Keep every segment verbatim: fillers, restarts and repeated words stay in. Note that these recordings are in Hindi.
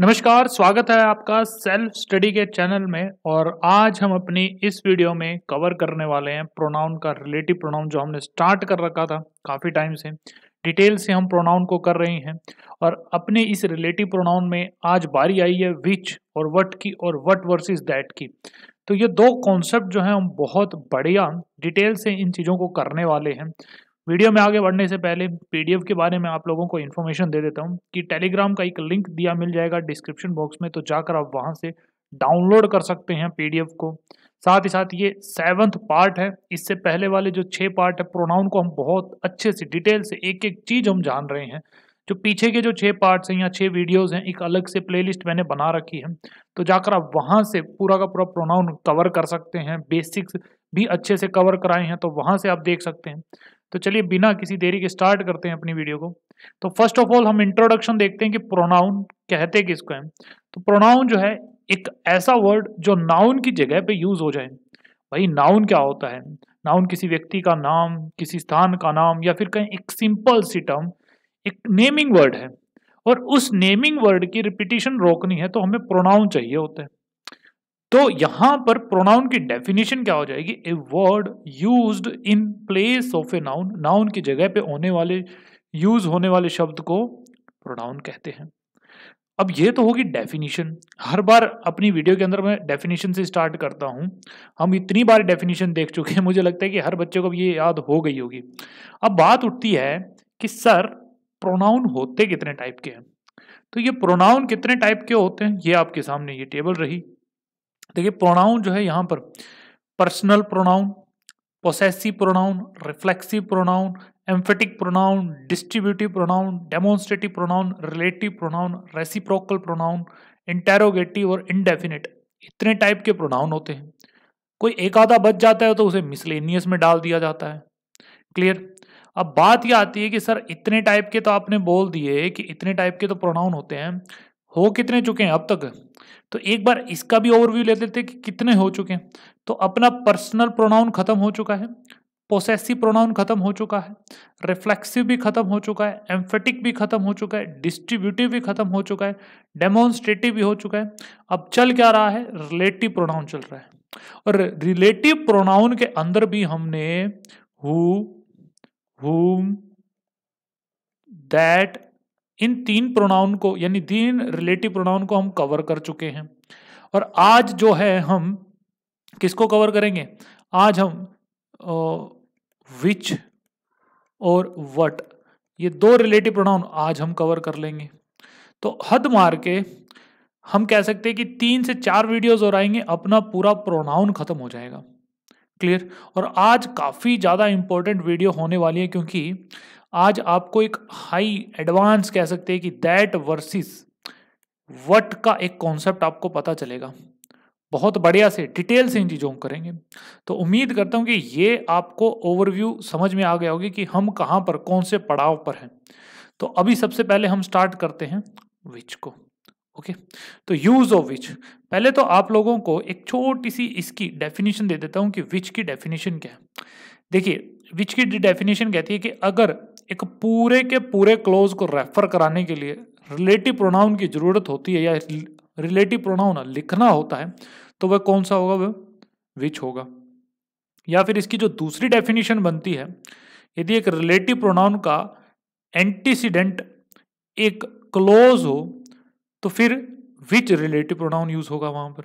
नमस्कार, स्वागत है आपका सेल्फ स्टडी के चैनल में। और आज हम अपनी इस वीडियो में कवर करने वाले हैं प्रोनाउन का रिलेटिव प्रोनाउन, जो हमने स्टार्ट कर रखा था काफ़ी टाइम से। डिटेल से हम प्रोनाउन को कर रहे हैं और अपने इस रिलेटिव प्रोनाउन में आज बारी आई है विच और वट की और वट वर्सेस दैट की। तो ये दो कॉन्सेप्ट जो हैं हम बहुत बढ़िया डिटेल से इन चीज़ों को करने वाले हैं। वीडियो में आगे बढ़ने से पहले पीडीएफ के बारे में आप लोगों को इन्फॉर्मेशन दे देता हूं कि टेलीग्राम का एक लिंक दिया मिल जाएगा डिस्क्रिप्शन बॉक्स में, तो जाकर आप वहां से डाउनलोड कर सकते हैं पीडीएफ को। साथ ही साथ ये सेवंथ पार्ट है, इससे पहले वाले जो छः पार्ट है प्रोनाउन को हम बहुत अच्छे से डिटेल से एक एक चीज़ हम जान रहे हैं। जो पीछे के जो छः पार्ट्स हैं या छः वीडियोज़ हैं, एक अलग से प्लेलिस्ट मैंने बना रखी है, तो जाकर आप वहाँ से पूरा का पूरा प्रोनाउन कवर कर सकते हैं। बेसिक्स भी अच्छे से कवर कराए हैं, तो वहाँ से आप देख सकते हैं। तो चलिए बिना किसी देरी के स्टार्ट करते हैं अपनी वीडियो को। तो फर्स्ट ऑफ ऑल हम इंट्रोडक्शन देखते हैं कि प्रोनाउन कहते किसको हैं। तो प्रोनाउन जो है एक ऐसा वर्ड जो नाउन की जगह पे यूज़ हो जाए। भाई नाउन क्या होता है? नाउन किसी व्यक्ति का नाम, किसी स्थान का नाम, या फिर कहीं एक सिंपल सी टर्म, एक नेमिंग वर्ड है। और उस नेमिंग वर्ड की रिपीटिशन रोकनी है तो हमें प्रोनाउन चाहिए होते हैं। तो यहाँ पर प्रोनाउन की डेफिनेशन क्या हो जाएगी? A word used in place of a noun. Noun की जगह पे होने वाले, यूज होने वाले शब्द को प्रोनाउन कहते हैं। अब ये तो होगी डेफिनेशन। हर बार अपनी वीडियो के अंदर मैं डेफिनेशन से स्टार्ट करता हूँ। हम इतनी बार डेफिनेशन देख चुके हैं, मुझे लगता है कि हर बच्चे को ये याद हो गई होगी। अब बात उठती है कि सर प्रोनाउन होते कितने टाइप के हैं। तो ये प्रोनाउन कितने टाइप के होते हैं, ये आपके सामने ये टेबल रही। देखिए प्रोनाउन जो है यहाँ पर personal pronoun, possessive pronoun, reflexive pronoun, emphatic pronoun, distributive pronoun, demonstrative pronoun, relative pronoun, reciprocal pronoun, interrogative और इनडेफिनेट, इतने टाइप के प्रोनाउन होते हैं। कोई एक आधा बच जाता है तो उसे मिसलेनियस में डाल दिया जाता है। क्लियर? अब बात यह आती है कि सर इतने टाइप के तो आपने बोल दिए कि इतने टाइप के तो प्रोनाउन होते हैं, हो कितने चुके हैं अब तक? तो एक बार इसका भी ओवरव्यू ले लेते हैं कि कितने हो चुके हैं। तो अपना पर्सनल प्रोनाउन खत्म हो चुका है, पोसेसिव प्रोनाउन खत्म हो चुका है, रिफ्लेक्सिव भी खत्म हो चुका है, एम्फेटिक भी खत्म हो चुका है, डिस्ट्रीब्यूटिव भी खत्म हो चुका है, डेमोन्स्ट्रेटिव भी हो चुका है। अब चल क्या रहा है? रिलेटिव प्रोनाउन चल रहा है। और रिलेटिव प्रोनाउन के अंदर भी हमने हु, whom, that, इन तीन प्रोनाउन को यानी तीन रिलेटिव प्रोनाउन को हम कवर कर चुके हैं। और आज जो है हम किसको कवर करेंगे? आज हम विच और वट, ये दो रिलेटिव प्रोनाउन आज हम कवर कर लेंगे। तो हद मार के हम कह सकते हैं कि तीन से चार वीडियोज़ और आएंगे, अपना पूरा प्रोनाउन ख़त्म हो जाएगा। क्लियर? और आज काफ़ी ज़्यादा इम्पोर्टेंट वीडियो होने वाली है, क्योंकि आज आपको एक हाई एडवांस कह सकते हैं कि दैट वर्सेस वट का एक कॉन्सेप्ट आपको पता चलेगा। बहुत बढ़िया से डिटेल से इन चीज़ों को करेंगे। तो उम्मीद करता हूँ कि ये आपको ओवरव्यू समझ में आ गया होगी कि हम कहाँ पर, कौन से पड़ाव पर हैं। तो अभी सबसे पहले हम स्टार्ट करते हैं विच को। Okay okay. तो यूज़ ऑफ विच, पहले तो आप लोगों को एक छोटी सी इसकी डेफिनेशन दे देता हूँ कि विच की डेफिनेशन क्या है। देखिए विच की डेफिनेशन कहती है कि अगर एक पूरे के पूरे क्लोज को रेफर कराने के लिए रिलेटिव प्रोनाउन की ज़रूरत होती है या रिलेटिव प्रोनाउन लिखना होता है, तो वह कौन सा होगा? वह विच होगा। या फिर इसकी जो दूसरी डेफिनेशन बनती है, यदि एक रिलेटिव प्रोनाउन का एंटीसीडेंट एक क्लोज हो तो फिर विच रिलेटिव प्रोनाउन यूज होगा वहां पर।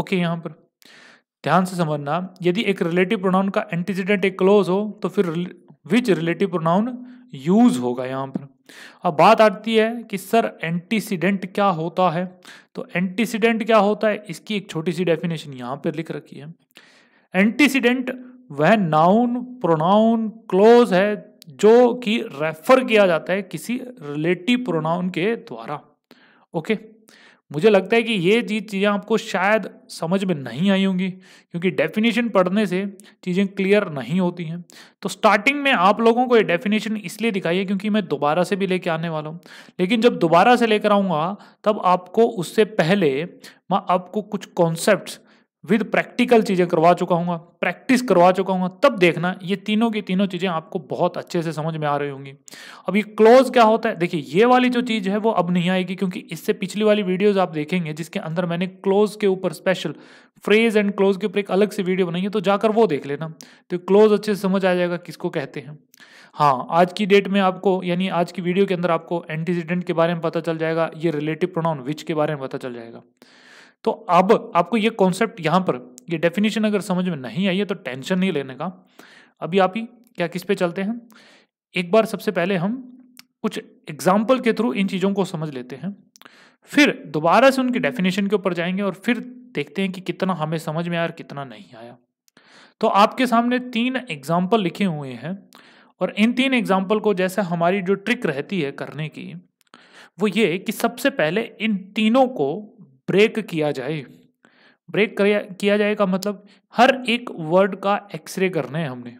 ओके okay, यहाँ पर ध्यान से समझना, यदि एक रिलेटिव प्रोनाउन का एंटीसीडेंट एक क्लोज हो तो फिर विच रिलेटिव प्रोनाउन यूज होगा यहाँ पर। अब बात आती है कि सर एंटीसीडेंट क्या होता है। तो एंटीसीडेंट क्या होता है, इसकी एक छोटी सी डेफिनेशन यहाँ पर लिख रखी है। एंटीसीडेंट वह नाउन, प्रोनाउन, क्लोज है जो कि रेफर किया जाता है किसी रिलेटिव प्रोनाउन के द्वारा। Okay okay. मुझे लगता है कि ये चीज़ चीज़ें आपको शायद समझ में नहीं आई होंगी, क्योंकि डेफिनेशन पढ़ने से चीज़ें क्लियर नहीं होती हैं। तो स्टार्टिंग में आप लोगों को ये डेफिनेशन इसलिए दिखाई है क्योंकि मैं दोबारा से भी लेके आने वाला हूँ, लेकिन जब दोबारा से लेकर आऊँगा तब आपको उससे पहले मैं आपको कुछ कॉन्सेप्ट्स विद प्रैक्टिकल चीज़ें करवा चुका हूँ, प्रैक्टिस करवा चुका हूँ, तब देखना ये तीनों की तीनों चीज़ें आपको बहुत अच्छे से समझ में आ रही होंगी। अब ये क्लोज क्या होता है, देखिए ये वाली जो चीज़ है वो अब नहीं आएगी, क्योंकि इससे पिछली वाली वीडियोस आप देखेंगे जिसके अंदर मैंने क्लोज के ऊपर स्पेशल फ्रेज एंड क्लोज के ऊपर एक अलग से वीडियो बनाई है, तो जाकर वो देख लेना, तो क्लोज अच्छे से समझ आ जाएगा किसको कहते हैं। हाँ, आज की डेट में आपको यानी आज की वीडियो के अंदर आपको एंटीसीडेंट के बारे में पता चल जाएगा, ये रिलेटिव प्रोनाउन विच के बारे में पता चल जाएगा। तो अब आपको ये कॉन्सेप्ट यहाँ पर ये डेफिनेशन अगर समझ में नहीं आई है तो टेंशन नहीं लेने का। अभी आप ही क्या किस पे चलते हैं, एक बार सबसे पहले हम कुछ एग्जाम्पल के थ्रू इन चीज़ों को समझ लेते हैं, फिर दोबारा से उनकी डेफिनेशन के ऊपर जाएंगे और फिर देखते हैं कि कितना हमें समझ में आया और कितना नहीं आया। तो आपके सामने तीन एग्जाम्पल लिखे हुए हैं और इन तीन एग्जाम्पल को जैसे हमारी जो ट्रिक रहती है करने की वो ये कि सबसे पहले इन तीनों को ब्रेक किया जाए। ब्रेक किया जाए का मतलब हर एक वर्ड का एक्सरे करना है, हमने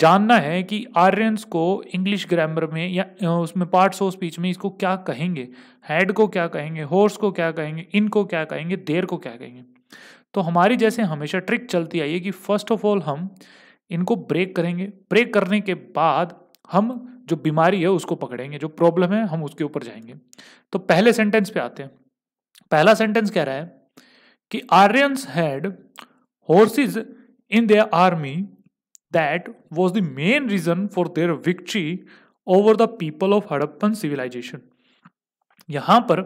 जानना है कि आर्यंस को इंग्लिश ग्रामर में या उसमें पार्ट्स ऑफ स्पीच में इसको क्या कहेंगे, हेड को क्या कहेंगे, हॉर्स को क्या कहेंगे, इनको क्या कहेंगे, देर को क्या कहेंगे। तो हमारी जैसे हमेशा ट्रिक चलती आई है कि फर्स्ट ऑफ ऑल हम इनको ब्रेक करेंगे, ब्रेक करने के बाद हम जो बीमारी है उसको पकड़ेंगे, जो प्रॉब्लम है हम उसके ऊपर जाएंगे। तो पहले सेंटेंस पे आते हैं, पहला सेंटेंस कह रहा है कि Aryans had horses in their army that was the main reason for their victory over the people of Harappan civilisation. यहां पर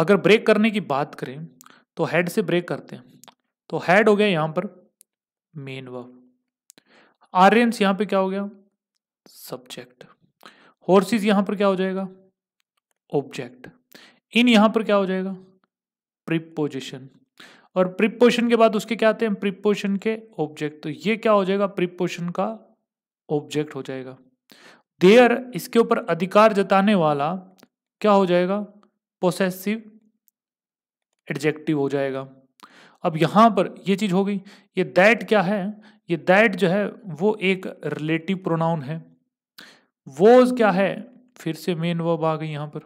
अगर ब्रेक करने की बात करें तो हेड से ब्रेक करते हैं, तो हेड हो गया यहां पर मेन वर्ब, आर्यंस यहां पे क्या हो गया सब्जेक्ट, हॉर्सेस यहां पर क्या हो जाएगा ऑब्जेक्ट, इन यहां पर क्या हो जाएगा प्रीपोजिशन, और प्रीपोजिशन के बाद उसके क्या आते हैं प्रीपोजिशन के ऑब्जेक्ट, तो ये क्या हो जाएगा प्रीपोजिशन का ऑब्जेक्ट हो जाएगा। देयर इसके ऊपर अधिकार जताने वाला क्या हो जाएगा पोसेसिव एडजेक्टिव हो जाएगा। अब यहां पर ये चीज हो गई, ये दैट क्या है, ये दैट जो है वो एक रिलेटिव प्रोनाउन है, वोज क्या है फिर से मेन वर्ब आ गई यहां पर,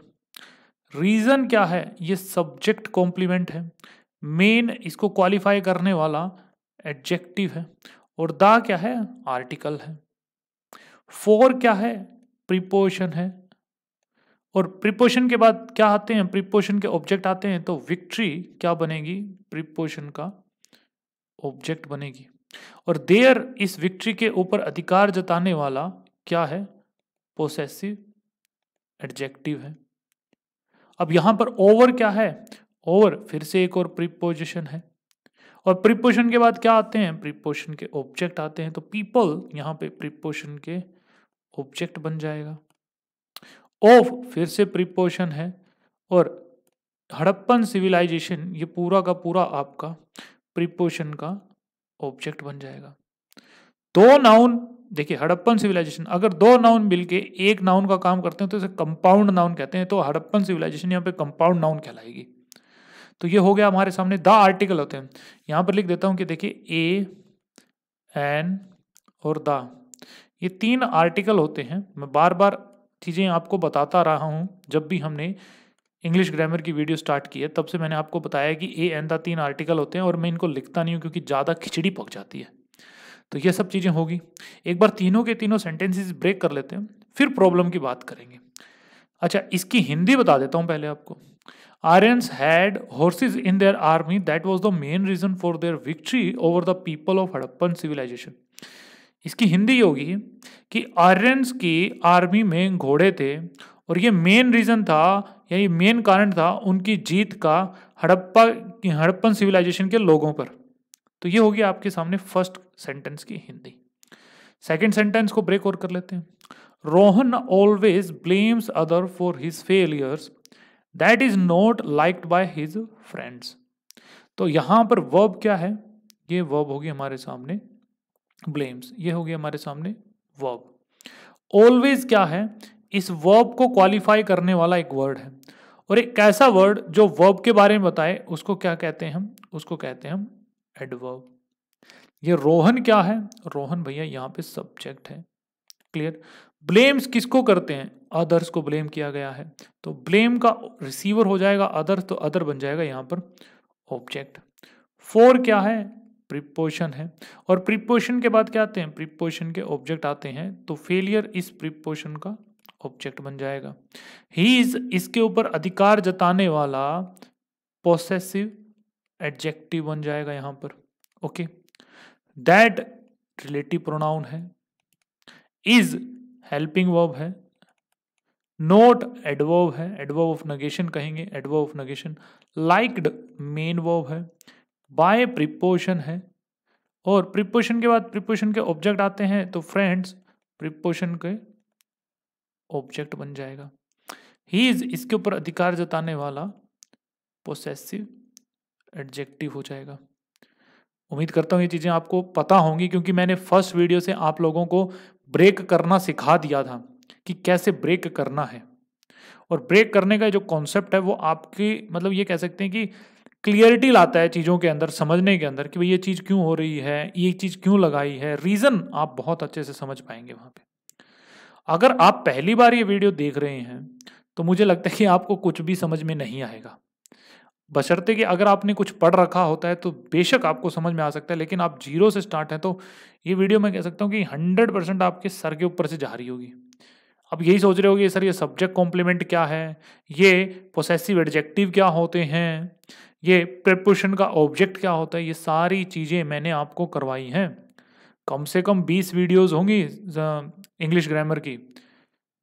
रीजन क्या है ये सब्जेक्ट कॉम्प्लीमेंट है, मेन इसको क्वालिफाई करने वाला एडजेक्टिव है, और दा क्या है आर्टिकल है, फोर क्या है प्रीपोजिशन है, और प्रीपोजिशन के बाद क्या आते हैं प्रीपोजिशन के ऑब्जेक्ट आते हैं, तो विक्ट्री क्या बनेगी प्रीपोजिशन का ऑब्जेक्ट बनेगी, और देयर इस विक्ट्री के ऊपर अधिकार जताने वाला क्या है पोसेसिव एडजेक्टिव है। अब यहाँ पर ओवर क्या है, ओवर फिर से एक और प्रीपोजिशन है, और प्रीपोजिशन के बाद क्या आते हैं प्रीपोजिशन के ऑब्जेक्ट आते हैं, तो पीपल यहाँ पे प्रीपोजिशन के ऑब्जेक्ट बन जाएगा। ऑफ फिर से प्रीपोजिशन है, और हड़प्पन सिविलाइजेशन ये पूरा का पूरा आपका प्रीपोजिशन का ऑब्जेक्ट बन जाएगा। दो नाउन, देखिए हड़प्पन सिविलाइजेशन अगर दो नाउन मिलके एक नाउन का काम करते हैं तो इसे कंपाउंड नाउन कहते हैं, तो हड़प्पन सिविलाइजेशन यहाँ पे कंपाउंड नाउन कहलाएगी। तो ये हो गया हमारे सामने द आर्टिकल होते हैं, यहाँ पर लिख देता हूँ कि देखिए ए एन और द ये तीन आर्टिकल होते हैं। मैं बार बार चीज़ें आपको बताता रहा हूँ, जब भी हमने इंग्लिश ग्रामर की वीडियो स्टार्ट की है तब से मैंने आपको बताया कि ए एन द तीन आर्टिकल होते हैं, और मैं इनको लिखता नहीं हूँ क्योंकि ज़्यादा खिचड़ी पक जाती है। तो ये सब चीज़ें होगी। एक बार तीनों के तीनों सेंटेंसेस ब्रेक कर लेते हैं, फिर प्रॉब्लम की बात करेंगे। अच्छा, इसकी हिंदी बता देता हूँ पहले आपको। Aryans had horses in their army that was the main reason for their victory over the people of Harappan civilisation. इसकी हिंदी होगी कि आर्यंस की आर्मी में घोड़े थे और ये मेन रीज़न था, या ये मेन कारण था उनकी जीत का हड़प्पा हड़प्पन सिविलाइजेशन के लोगों पर। तो ये होगी आपके सामने फर्स्ट सेंटेंस की हिंदी। सेकंड सेंटेंस को ब्रेक और कर लेते हैं। Rohan always blames other for his failures that is not liked by his friends. तो यहां पर वर्ब क्या है, ये वर्ब होगी हमारे सामने ब्लेम्स, ये होगी हमारे सामने वर्ब। ऑलवेज क्या है, इस वर्ब को क्वालिफाई करने वाला एक वर्ड है, और एक ऐसा वर्ड जो वर्ब के बारे में बताए उसको क्या कहते हैं हम, उसको कहते हैं हम एडवर्ब। ये रोहन क्या है, रोहन भैया यहाँ पे सब्जेक्ट है। क्लियर। ब्लेम्स किसको करते हैं, अदर्स को ब्लेम किया गया है, तो ब्लेम का रिसीवर हो जाएगा अदर्स, तो अदर बन जाएगा यहाँ पर ऑब्जेक्ट। फोर क्या है, प्रीपोजिशन है। और प्रीपोजिशन के बाद क्या आते हैं, प्रीपोजिशन के ऑब्जेक्ट आते हैं। तो फेलियर इस प्रीपोजिशन का ऑब्जेक्ट बन जाएगा। ही इज इसके ऊपर अधिकार जताने वाला पॉसेसिव एडजेक्टिव बन जाएगा यहाँ पर। ओके, दैट रिलेटिव प्रोनाउन है, इज हेल्पिंग वर्ब है, नोट एडवर्ब है, एडवर्ब ऑफ नेगेशन कहेंगे, adverb of negation, liked main verb है, बाय प्रीपोजिशन है। और प्रीपोजिशन के बाद प्रीपोजिशन के ऑब्जेक्ट आते हैं। तो फ्रेंड्स प्रीपोजिशन के ऑब्जेक्ट बन जाएगा। ही इज इसके ऊपर अधिकार जताने वाला पोसेसिव एडजेक्टिव हो जाएगा। उम्मीद करता हूँ ये चीज़ें आपको पता होंगी, क्योंकि मैंने फर्स्ट वीडियो से आप लोगों को ब्रेक करना सिखा दिया था कि कैसे ब्रेक करना है। और ब्रेक करने का जो कॉन्सेप्ट है वो आपकी, मतलब ये कह सकते हैं कि क्लियरिटी लाता है चीज़ों के अंदर, समझने के अंदर कि भाई ये चीज़ क्यों हो रही है, ये चीज़ क्यों लगाई है, रीज़न आप बहुत अच्छे से समझ पाएंगे वहाँ पे। अगर आप पहली बार ये वीडियो देख रहे हैं तो मुझे लगता है कि आपको कुछ भी समझ में नहीं आएगा, बशर्ते कि अगर आपने कुछ पढ़ रखा होता है तो बेशक आपको समझ में आ सकता है। लेकिन आप जीरो से स्टार्ट हैं तो ये वीडियो मैं कह सकता हूँ कि हंड्रेड परसेंट आपके सर के ऊपर से जा रही होगी। अब यही सोच रहे होगे सर ये सब्जेक्ट कॉम्प्लीमेंट क्या है, ये पोसेसिव एडजेक्टिव क्या होते हैं, ये प्रीपोजिशन का ऑब्जेक्ट क्या होता है, ये सारी चीज़ें मैंने आपको करवाई हैं। कम से कम बीस वीडियोस होंगी इंग्लिश ग्रामर की,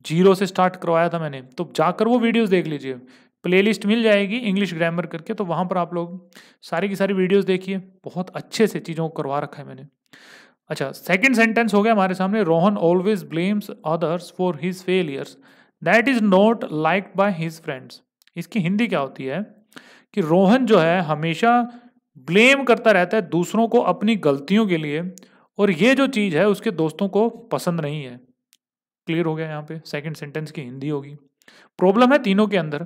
जीरो से स्टार्ट करवाया था मैंने, तो जाकर वो वीडियोस देख लीजिए। प्लेलिस्ट मिल जाएगी इंग्लिश ग्रामर करके, तो वहाँ पर आप लोग सारी की सारी वीडियोस देखिए, बहुत अच्छे से चीज़ों को करवा रखा है मैंने। अच्छा, सेकंड सेंटेंस हो गया हमारे सामने, Rohan always blames others for his failures that is not liked by his friends. इसकी हिंदी क्या होती है कि रोहन जो है हमेशा ब्लेम करता रहता है दूसरों को अपनी गलतियों के लिए, और ये जो चीज़ है उसके दोस्तों को पसंद नहीं है। क्लियर हो गया यहाँ पे, सेकंड सेंटेंस की हिंदी होगी। प्रॉब्लम है तीनों के अंदर।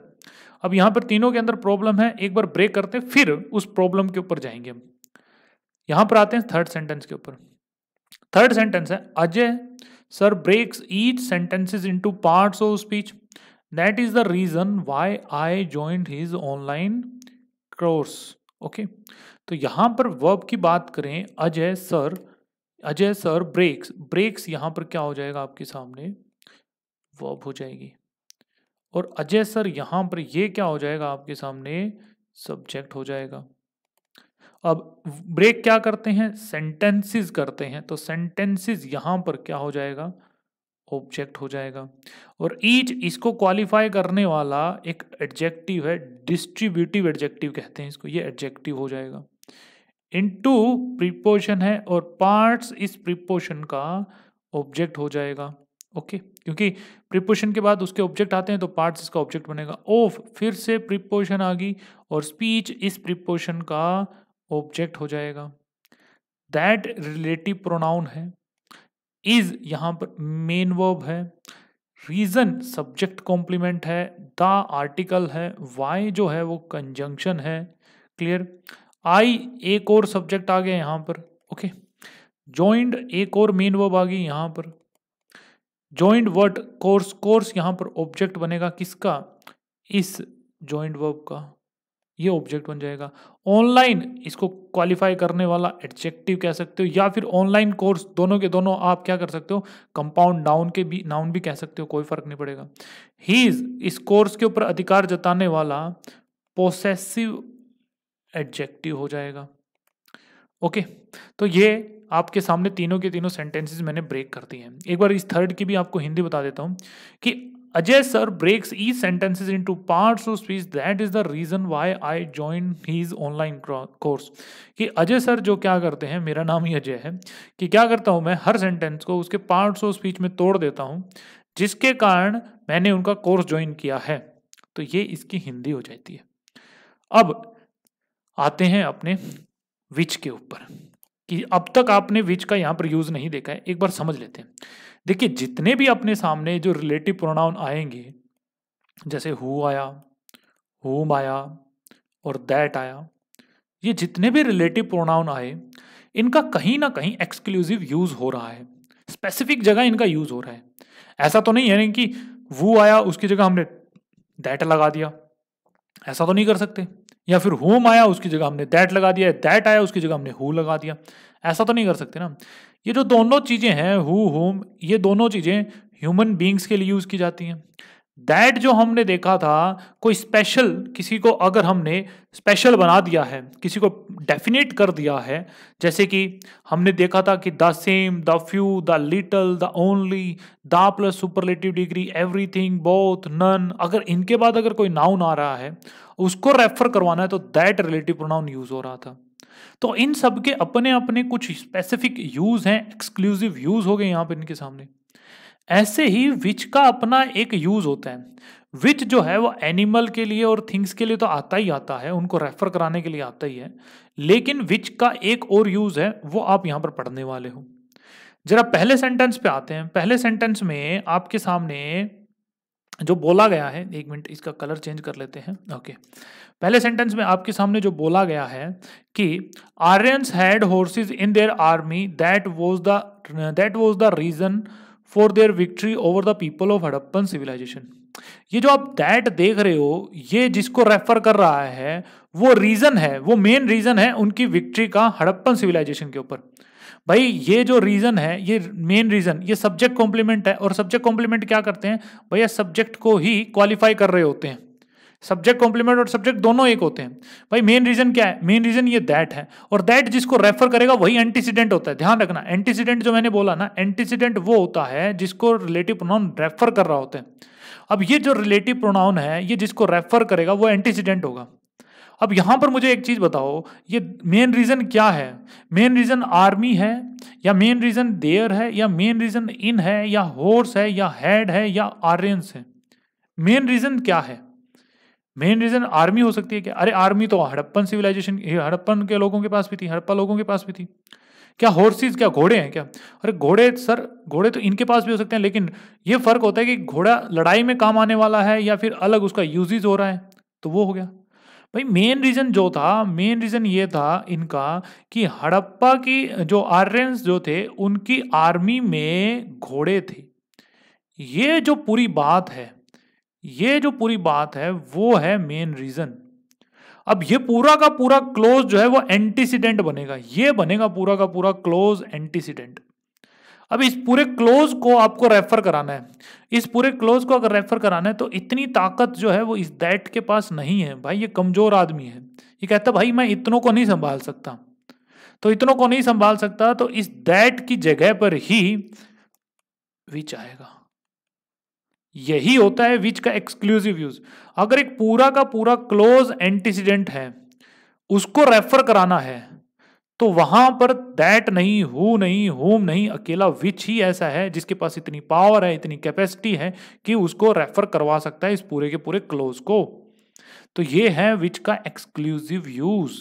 अब यहाँ पर तीनों के अंदर प्रॉब्लम है, एक बार ब्रेक करते हैं फिर उस प्रॉब्लम के ऊपर जाएंगे हम। यहाँ पर आते हैं थर्ड सेंटेंस के ऊपर। थर्ड सेंटेंस है, Ajay sir breaks each sentences into parts of speech that is the reason why I joined his online course. Okay, तो यहाँ पर वर्ब की बात करें, Ajay sir, Ajay sir breaks, breaks यहाँ पर क्या हो जाएगा आपके सामने, वर्ब हो जाएगी। और अजय सर यहाँ पर ये क्या हो जाएगा आपके सामने, सब्जेक्ट हो जाएगा। अब ब्रेक क्या करते हैं, सेंटेंसेस करते हैं, तो सेंटेंसेस यहाँ पर क्या हो जाएगा, ऑब्जेक्ट हो जाएगा। और ईच इसको क्वालिफाई करने वाला एक एडजेक्टिव है, डिस्ट्रीब्यूटिव एडजेक्टिव कहते हैं इसको, ये एडजेक्टिव हो जाएगा। इनटू प्रीपोजिशन है, और पार्ट्स इस प्रीपोजिशन का ऑब्जेक्ट हो जाएगा। ओके, क्योंकि प्रीपोजिशन के बाद उसके ऑब्जेक्ट आते हैं तो पार्ट्स इसका ऑब्जेक्ट बनेगा। ऑफ फिर से प्रीपोजिशन आ गई, और स्पीच इस प्रीपोजिशन का ऑब्जेक्ट हो जाएगा। दैट रिलेटिव प्रोनाउन है, इज यहाँ पर मेन वर्ब है, रीजन सब्जेक्ट कॉम्प्लीमेंट है, द आर्टिकल है, वाई जो है वो कंजंक्शन है। क्लियर, आई एक और सब्जेक्ट आ गया यहाँ पर। ओके, जॉइंड एक और मेन वर्ब आ गई यहाँ पर, जॉइंड वर्ड कोर्स, कोर्स यहाँ पर ऑब्जेक्ट बनेगा किसका, इस जॉइंड वर्ब का, ये ऑब्जेक्ट बन जाएगा। ऑनलाइन इसको क्वालिफाई करने वाला एडजेक्टिव कह सकते हो, या फिर ऑनलाइन कोर्स, दोनों के दोनों आप क्या कर सकते हो, कंपाउंड नाउन के भी नाउन भी कह सकते हो, कोई फर्क नहीं पड़ेगा। हीज इस कोर्स के ऊपर अधिकार जताने वाला पोसेसिव एडजेक्टिव हो जाएगा। ओके, तो ये आपके सामने तीनों के तीनों सेंटेंसेस मैंने ब्रेक कर दिए हैं। एक बार इस थर्ड की भी आपको हिंदी बता देता हूँ कि Ajay sir breaks each sentences into parts of speech that is the reason why I join his online course. कि अजय सर जो क्या करते हैं, मेरा नाम ही अजय है, कि क्या करता हूँ मैं हर सेंटेंस को उसके पार्ट्स ऑफ स्पीच में तोड़ देता हूँ, जिसके कारण मैंने उनका कोर्स ज्वाइन किया है। तो ये इसकी हिंदी हो जाती है। अब आते हैं अपने विच के ऊपर, कि अब तक आपने विच का यहाँ पर यूज़ नहीं देखा है, एक बार समझ लेते हैं। देखिए, जितने भी अपने सामने जो रिलेटिव प्रोनाउन आएंगे, जैसे हु आया, हुम आया और दैट आया, ये जितने भी रिलेटिव प्रोनाउन आए, इनका कहीं ना कहीं एक्सक्लूसिव यूज़ हो रहा है, स्पेसिफिक जगह इनका यूज़ हो रहा है। ऐसा तो नहीं है कि वो आया उसकी जगह हमने दैट लगा दिया, ऐसा तो नहीं कर सकते। या फिर whom आया उसकी जगह हमने that लगा दिया, that आया उसकी जगह हमने who लगा दिया। ऐसा तो नहीं कर सकते ना। ये जो दोनों चीज़ें हैं who, whom, ये दोनों चीज़ें ह्यूमन बींग्स के लिए यूज़ की जाती हैं। दैट जो हमने देखा था, कोई स्पेशल, किसी को अगर हमने स्पेशल बना दिया है, किसी को डेफिनेट कर दिया है, जैसे कि हमने देखा था कि the same, the few, the little, the only, the plus superlative degree, everything, both, none, अगर इनके बाद अगर कोई नाउन आ रहा है उसको रेफर करवाना है तो दैट रिलेटिव प्रोनाउन यूज़ हो रहा था। तो इन सब के अपने अपने कुछ स्पेसिफिक यूज़ हैं, एक्सक्लूसिव यूज़ हो गए यहाँ पर इनके सामने। ऐसे ही विच का अपना एक यूज़ होता है। विच जो है वो एनिमल के लिए और थिंग्स के लिए तो आता ही आता है, उनको रेफर कराने के लिए आता ही है, लेकिन विच का एक और यूज़ है, वो आप यहाँ पर पढ़ने वाले हो। जरा पहले सेंटेंस पे आते हैं। पहले सेंटेंस में आपके सामने जो बोला गया है, एक मिनट इसका कलर चेंज कर लेते हैं, ओके। पहले सेंटेंस में आपके सामने जो बोला गया है कि Aryans had horses in their army, that was the that was the reason for their victory over the people of Harappan civilisation. ये जो आप दैट देख रहे हो, ये जिसको रेफर कर रहा है वो रीज़न है, वो मेन रीज़न है उनकी विक्ट्री का हड़प्पन सिविलाइजेशन के ऊपर। भाई ये जो रीज़न है, ये मेन रीज़न, ये सब्जेक्ट कॉम्प्लीमेंट है, और सब्जेक्ट कॉम्प्लीमेंट क्या करते हैं भैया, सब्जेक्ट को ही क्वालिफाई कर रहे होते हैं। सब्जेक्ट कॉम्प्लीमेंट और सब्जेक्ट दोनों एक होते हैं। भाई मेन रीज़न क्या है, मेन रीज़न ये दैट है, और दैट जिसको रेफर करेगा वही एंटीसीडेंट होता है। ध्यान रखना, एंटीसीडेंट जो मैंने बोला ना, एंटीसीडेंट वो होता है जिसको रिलेटिव प्रोनाउन रेफर कर रहा होता है। अब ये जो रिलेटिव प्रोनाउन है, ये जिसको रेफर करेगा वो एंटीसीडेंट होगा। अब यहाँ पर मुझे एक चीज़ बताओ, ये मेन रीज़न क्या है? मेन रीज़न आर्मी है, या मेन रीज़न देयर है, या मेन रीज़न इन है, या हॉर्स है, या हेड है, या आर्यंस है? मेन रीज़न क्या है? मेन रीज़न आर्मी हो सकती है क्या? अरे आर्मी तो हड़प्पन सिविलाइजेशन, हड़प्पन के लोगों के पास भी थी, हड़प्पा लोगों के पास भी थी। क्या हॉर्सेस, क्या घोड़े हैं क्या? अरे घोड़े सर, घोड़े तो इनके पास भी हो सकते हैं, लेकिन ये फ़र्क होता है कि घोड़ा लड़ाई में काम आने वाला है या फिर अलग उसका यूजेज हो रहा है, तो वो हो गया। भाई मेन रीज़न जो था, मेन रीज़न ये था इनका कि हड़प्पा की जो आर्यंस जो थे उनकी आर्मी में घोड़े थे। ये जो पूरी बात है, ये जो पूरी बात है वो है मेन रीज़न। अब ये पूरा का पूरा क्लोज जो है वो एंटीसीडेंट बनेगा, ये बनेगा पूरा का पूरा क्लोज एंटीसीडेंट। अब इस पूरे क्लोज को आपको रेफर कराना है। इस पूरे क्लोज को अगर रेफर कराना है तो इतनी ताकत जो है वो इस दैट के पास नहीं है। भाई ये कमज़ोर आदमी है, ये कहता भाई मैं इतनों को नहीं संभाल सकता, तो इतनों को नहीं संभाल सकता तो इस दैट की जगह पर ही विच आएगा। यही होता है विच का एक्सक्लूसिव यूज। अगर एक पूरा का पूरा क्लोज एंटीसीडेंट है, उसको रेफर कराना है, तो वहां पर दैट नहीं, हु नहीं, होम नहीं, अकेला विच ही ऐसा है जिसके पास इतनी पावर है, इतनी कैपेसिटी है कि उसको रेफर करवा सकता है इस पूरे के पूरे क्लोज को। तो ये है विच का एक्सक्लूसिव यूज।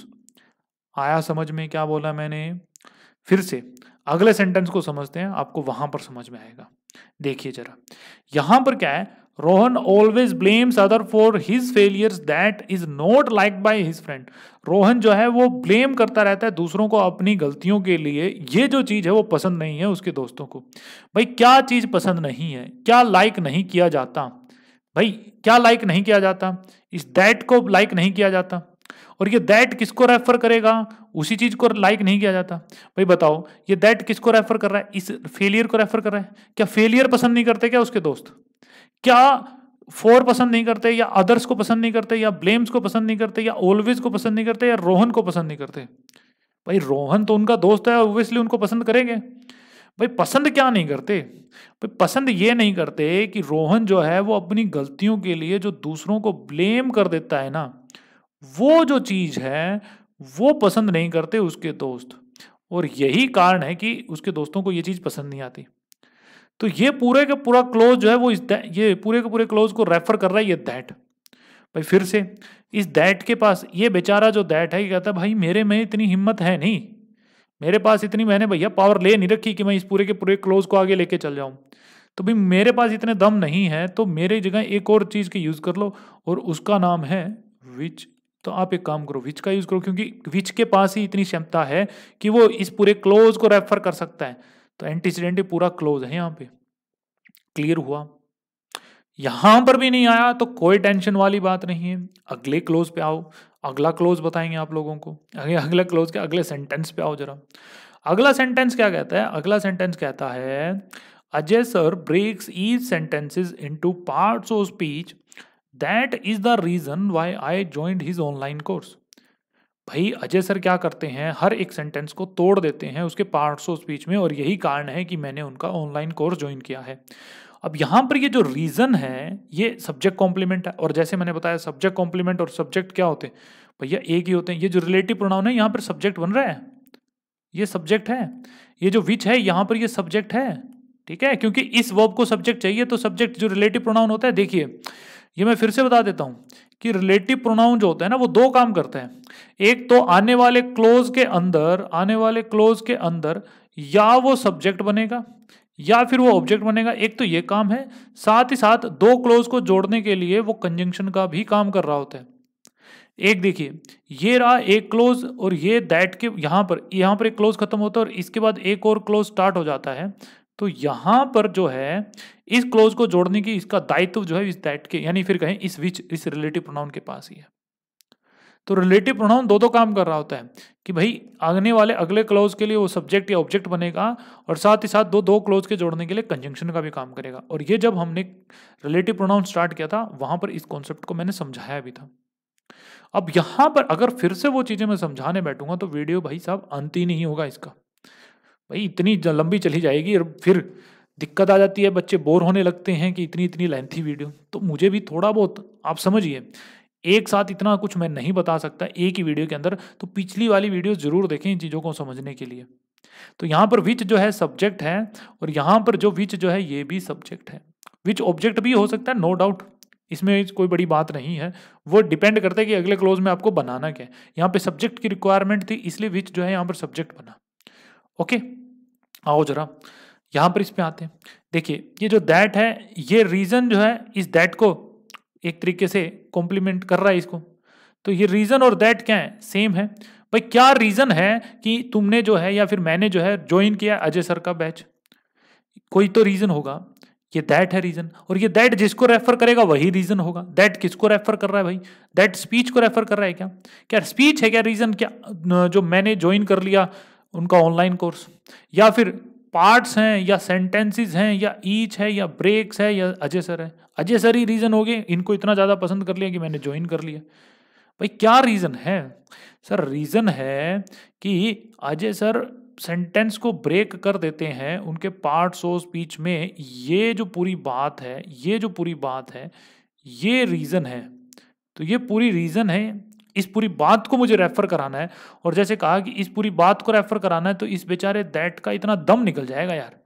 आया समझ में क्या बोला मैंने? फिर से अगले सेंटेंस को समझते हैं, आपको वहां पर समझ में आएगा। देखिए जरा यहां पर क्या है, Rohan always blames other for his failures that is not liked by his friend. Rohan जो है वो ब्लेम करता रहता है दूसरों को अपनी गलतियों के लिए, ये जो चीज़ है वो पसंद नहीं है उसके दोस्तों को। भाई क्या चीज़ पसंद नहीं है, क्या लाइक नहीं किया जाता? भाई क्या लाइक नहीं किया जाता? इस दैट को लाइक नहीं किया जाता, और ये दैट किसको रेफर करेगा? उसी चीज़ को लाइक नहीं किया जाता। भाई बताओ ये दैट किसको रेफर कर रहा है? इस फेलियर को रेफर कर रहा है। क्या फेलियर पसंद नहीं करते क्या उसके दोस्त? क्या फोर पसंद नहीं करते, या अदर्स को पसंद नहीं करते, या ब्लेम्स को पसंद नहीं करते, या ऑलवेज को पसंद नहीं करते, या रोहन को पसंद नहीं करते? भाई रोहन तो उनका दोस्त है, ऑब्वियसली उनको पसंद करेंगे। भाई पसंद क्या नहीं करते? भाई पसंद ये नहीं करते कि रोहन जो है वो अपनी गलतियों के लिए जो दूसरों को ब्लेम कर देता है ना, वो जो चीज़ है वो पसंद नहीं करते उसके दोस्त, और यही कारण है कि उसके दोस्तों को ये चीज़ पसंद नहीं आती। तो ये पूरे का पूरा क्लोज जो है वो इस ये पूरे के पूरे क्लोज को रेफर कर रहा है ये दैट। भाई फिर से इस दैट के पास, ये बेचारा जो दैट है ये कहता है भाई मेरे में इतनी हिम्मत है नहीं, मेरे पास इतनी मैंने भैया पावर ले नहीं रखी कि मैं इस पूरे के पूरे क्लोज को आगे लेके चल जाऊँ, तो भाई मेरे पास इतने दम नहीं है, तो मेरे जगह एक और चीज़ की यूज़ कर लो, और उसका नाम है विच। तो आप एक काम करो, विच का यूज़ करो, क्योंकि विच के पास ही इतनी क्षमता है कि वो इस पूरे क्लोज को रेफर कर सकता है। तो एंटीसीडेंट ही पूरा क्लोज है यहाँ पे। क्लियर हुआ? यहाँ पर भी नहीं आया तो कोई टेंशन वाली बात नहीं है। अगले क्लोज पे आओ, अगला क्लोज बताएंगे आप लोगों को। अगला क्लोज के अगले सेंटेंस पे आओ जरा। अगला सेंटेंस क्या कहता है? अगला सेंटेंस कहता है Ajay sir breaks each sentences into parts of speech, that is the reason why I joined his online course. भाई अजय सर क्या करते हैं, हर एक सेंटेंस को तोड़ देते हैं उसके पार्ट्स ऑफ स्पीच में, और यही कारण है कि मैंने उनका ऑनलाइन कोर्स ज्वाइन किया है। अब यहाँ पर ये जो रीज़न है ये सब्जेक्ट कॉम्प्लीमेंट है, और जैसे मैंने बताया सब्जेक्ट कॉम्प्लीमेंट और सब्जेक्ट क्या होते हैं भैया, एक ही होते हैं। ये जो रिलेटिव प्रोनाउन है यहाँ पर सब्जेक्ट बन रहा है, ये सब्जेक्ट है। ये जो विच है यहाँ पर ये सब्जेक्ट है, ठीक है, क्योंकि इस वर्ब को सब्जेक्ट चाहिए। तो सब्जेक्ट जो रिलेटिव प्रोनाउन होता है, देखिए ये मैं फिर से बता देता हूँ कि रिलेटिव प्रोनाउन जो होता है ना वो दो काम करता है, एक तो आने वाले क्लोज के अंदर, आने वाले क्लोज के अंदर या वो सब्जेक्ट बनेगा या फिर वो ऑब्जेक्ट बनेगा, एक तो ये काम है। साथ ही साथ दो क्लोज को जोड़ने के लिए वो कंजंक्शन का भी काम कर रहा होता है। एक देखिए ये रहा एक क्लोज और ये दैट के यहाँ पर, यहाँ पर एक क्लोज खत्म होता है और इसके बाद एक और क्लोज स्टार्ट हो जाता है। तो यहाँ पर जो है इस क्लोज को जोड़ने की इसका दायित्व जो है इस दैट के, यानी फिर कहें इस विच, इस रिलेटिव प्रोनाउन के पास ही है। तो रिलेटिव प्रोनाउन दो दो काम कर रहा होता है कि भाई आने वाले अगले क्लोज के लिए वो सब्जेक्ट या ऑब्जेक्ट बनेगा, और साथ ही साथ दो दो क्लोज के जोड़ने के लिए कंजंक्शन का भी काम करेगा। और ये जब हमने रिलेटिव प्रोनाउन स्टार्ट किया था वहां पर इस कॉन्सेप्ट को मैंने समझाया भी था। अब यहाँ पर अगर फिर से वो चीज़ें मैं समझाने बैठूंगा तो वीडियो भाई साहब अंत ही नहीं होगा इसका, भाई इतनी लंबी चली जाएगी। और फिर दिक्कत आ जाती है, बच्चे बोर होने लगते हैं कि इतनी इतनी लेंथी वीडियो। तो मुझे भी थोड़ा बहुत आप समझिए, एक साथ इतना कुछ मैं नहीं बता सकता एक ही वीडियो के अंदर, तो पिछली वाली वीडियो जरूर देखें इन चीज़ों को समझने के लिए। तो यहाँ पर विच जो है सब्जेक्ट है, और यहाँ पर जो विच जो है ये भी सब्जेक्ट है, विच ऑब्जेक्ट भी हो सकता है, नो डाउट, इसमें कोई बड़ी बात नहीं है। वो डिपेंड करता है कि अगले क्लोज में आपको बनाना क्या है। यहाँ पर सब्जेक्ट की रिक्वायरमेंट थी इसलिए विच जो है यहाँ पर सब्जेक्ट बना। ओके, आओ जरा यहाँ पर इस पर आते हैं। देखिए ये जो दैट है ये रीज़न जो है इस दैट को एक तरीके से कॉम्प्लीमेंट कर रहा है इसको। तो ये रीज़न और दैट क्या है, सेम है। भाई क्या रीज़न है कि तुमने जो है या फिर मैंने जो है ज्वाइन किया अजय सर का बैच, कोई तो रीज़न होगा। ये दैट है रीज़न, और ये दैट जिसको रेफर करेगा वही रीज़न होगा। दैट किसको रेफर कर रहा है भाई, दैट स्पीच को रेफर कर रहा है क्या? क्या स्पीच है क्या रीज़न? क्या जो मैंने ज्वाइन कर लिया उनका ऑनलाइन कोर्स, या फिर पार्ट्स हैं या सेंटेंसेस हैं या ईच है या ब्रेक्स है या अजय सर है? अजय सर ही रीज़न हो गए, इनको इतना ज़्यादा पसंद कर लिया कि मैंने ज्वाइन कर लिया। भाई क्या रीज़न है सर? रीज़न है कि अजय सर सेंटेंस को ब्रेक कर देते हैं उनके पार्ट्स ऑफ स्पीच में। ये जो पूरी बात है, ये जो पूरी बात है ये रीज़न है। तो ये पूरी रीज़न है, इस पूरी बात को मुझे रेफर कराना है। और जैसे कहा कि इस पूरी बात को रेफर कराना है, तो इस बेचारे दैट का इतना दम निकल जाएगा यार।